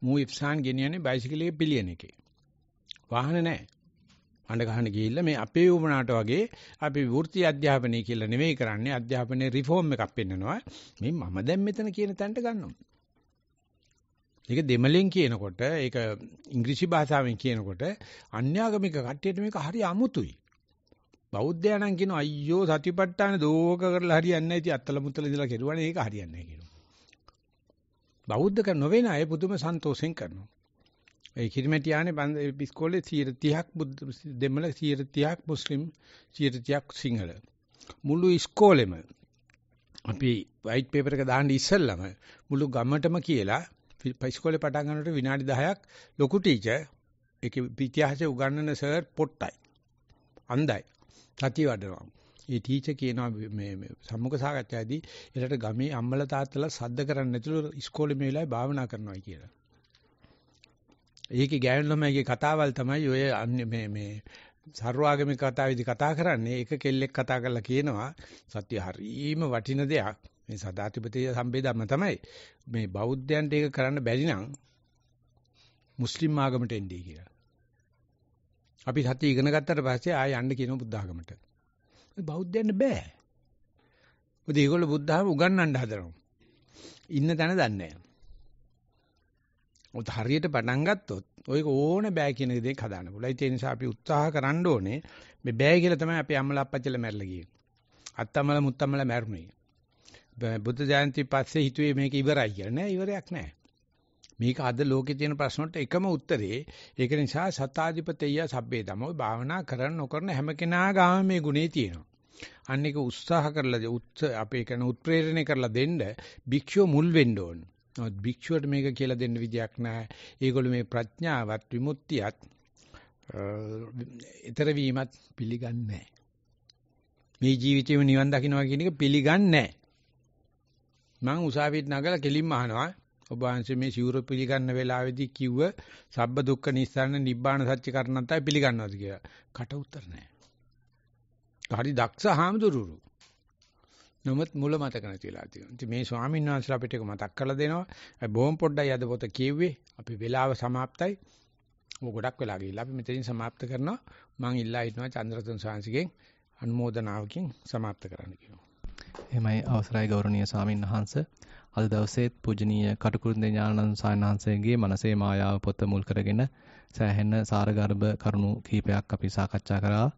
මූ ඉෆ්සාන් ගෙනියන්නේ බයිසිකලයක පිළියෙන එකේ. වාහන නැහැ. අඬ ගහන්න ගිහිල්ලා මේ අපේ වුණාට වගේ අපි වෘත්ති අධ්‍යාපනය කියලා නෙමෙයි කරන්නේ. අධ්‍යාපනයේ රිෆෝම් එකක් පෙන්නනවා. මේ මම දැන් මෙතන කියන තැනට ගන්නවා. ඒක දෙමළෙන් කියනකොට ඒක ඉංග්‍රීසි භාෂාවෙන් කියනකොට අන්‍යාගමික කට්ටියට මේක හරි අමුතුයි. බෞද්ධයා නම් කියන අයියෝ සතිපට්ඨාන දෝක කරලා හරියන්නේ නැහැ. ඉතින් අත්තල මුත්තල ඉඳලා කෙරුවානේ ඒක හරියන්නේ නැහැ කියනවා. බෞද්ධක නොවන අය පුදුම සන්තෝෂෙන් කරනවා. ඒ කිරිමැටියානේ ඉස්කෝලේ සීයට තිහක් බුද්ධ දෙමළ සීයට තිහක් මුස්ලිම් සීයට තිහක් සිංහල. මුළු ඉස්කෝලෙම අපි white paper එක දාන්න ඉස්සෙල්ලම මුළු ගමටම කියලා ඉස්කෝලේ පටන් ගන්නකොට විනාඩි දහයක් ලොකු ටීචර් ඒකේ ඉතිහාසය උගන්වන සර් පොට්ටයි. අන්දයි. සතිය වඩනවා. ඒ ටීචර් කියනවා මේ සම්මුඛ සාකච්ඡාවේදී එලට ගමේ අම්මලා තාත්තලා සද්ද කරන්නේ නැතුළු ඉස්කෝලේ මේ වෙලාවේ භාවනා කරනවා කියලා. ඒකේ ගෑනු ළමයිගේ කතාවල් තමයි ඔය මේ මේ සර්වාගමික කතාවේදී කතා කරන්නේ. ඒක කෙල්ලෙක් කතා කරලා කියනවා සතිය හරීම වටින දෙයක්. මේ සදාතිපතිය සම්බේධම තමයි මේ බෞද්ධයන්ට ඒක කරන්න බැරි නම් මුස්ලිම් ආගමට එන්නේ කියලා. අපි සතිය ඉගෙන ගත්තට පස්සේ ආය යන්න කියන බුද්ධ ආගමට. ඒ බෞද්ධයන්ට බෑ. මොකද ඒගොල්ලෝ බුද්ධ ආගම උගන්වන්න හදනවා. ඉන්න තැන දන්නේ නැහැ. උත් හරියට පටන් ගත්තොත් ඔයක ඕන බෑ කියන දෙයක් හදාන්න පුළුවන්. ඒ නිසා අපි උත්සාහ කරන්න ඕනේ මේ බෑ කියලා තමයි අපි අම්මලා අප්පච්චිලා මැරලා ගියේ. අත්තම්මලා මුත්තම්මලා මැරුණේ. බුද්ධ ජයන්ති පස්සේ හිතුවේ මේක ඉවරයි කියලා. නෑ ඉවරයක් නෑ. මේක අද ලෝකේ තියෙන ප්‍රශ්නට එකම උත්තරේ. ඒක නිසා සතාධිපතිය සබ්බේ දමෝ භාවනා කරන නොකරන හැම කෙනා ගාම මේ ගුණේ තියෙනවා. අන්න ඒක උත්සාහ කරලා අපේ කරන උත්ප්‍රේරණය කරලා දෙන්න භික්ෂුව මුල් වෙන්න ඕන. නමුත් භික්ෂුවට මේක කියලා දෙන්න විදියක් නෑ. ඒගොල්ලෝ මේ ප්‍රඥාවත් විමුක්තියත් ඊතර වීමත් පිළිගන්නේ නෑ. මේ ජීවිතේම නිවන් දකින්නවා කියන එක පිළිගන්නේ නෑ. මම උසාවියට නගලා කෙලින්ම අහනවා ඔබ වහන්සේ මේ සිවුර පිළිගන්න වෙලාවේදී කිව්ව සබ්බ දුක්ඛ නිස්සාරණ නිබ්බාන සත්‍ය කරණන්තය පිළිගන්නවද කියලා. කට උත්තර නැහැ. හරි දක්ෂ හාමුදුරුවෝ. නමුත් මුල මතක නැතිලා තියෙනවා. ඉතින් මේ ස්වාමීන් වහන්සේලා අපිට ඒක මතක් කරලා දෙනවා. අපි බොහොම පොඩ්ඩයි අද පොත කියුවේ. අපි වෙලාව સમાප්තයි. මොක ගොඩක් වෙලා ගිහිල්ලා අපි මෙතනින් સમાප්ත කරනවා. මම ඉල්ලා හිටනවා චන්ද්‍රතුන් සාංශිකෙන් අනුමෝදනාවකින් સમાප්ත කරන්න කියනවා. එමයි අවසරයි ගෞරවනීය ස්වාමීන් වහන්ස. අද දවසේත් පූජනීය කටුකුරුන්දේ ඥානানন্দ සානහන්සේගේ මනසේ මායාව පොත මුල් කරගෙන සෑහෙන සාරගර්භ කරුණු කීපයක් අපි සාකච්ඡා කරා.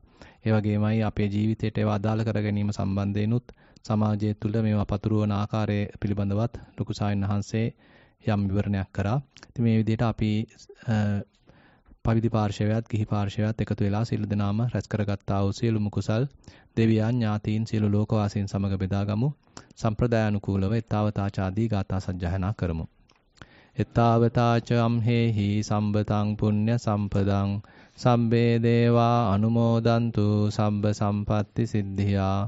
ඒ වගේමයි අපේ ජීවිතයට ඒවා අදාළ කර ගැනීම සම්බන්ධයෙන්ුත් සමාජය තුළ මේවා පතුරවන ආකාරය පිළිබඳවත් ලොකු සානහන්සේ යම් විවරණයක් කරා. ඉතින් මේ විදිහට අපි පවිදි පාර්ශවයත් ගිහි පාර්ශවයත් එකතු වෙලා සියලු දෙනාම රැස් කරගත්තා වූ සියලුම කුසල් දෙවියන් ඥාතීන් සියලු ලෝකවාසීන් සමග බෙදාගමු. සම්ප්‍රදායානුකූලව එත්තාවතාචාදී ගාථා සජ්ජායනා කරමු. එත්තාවතාච අම්හෙහි සම්බතං පුඤ්ඤ සම්පදං සම්බේ දේවා අනුමෝදන්තු සම්බ සම්පත්ති සිද්ධියා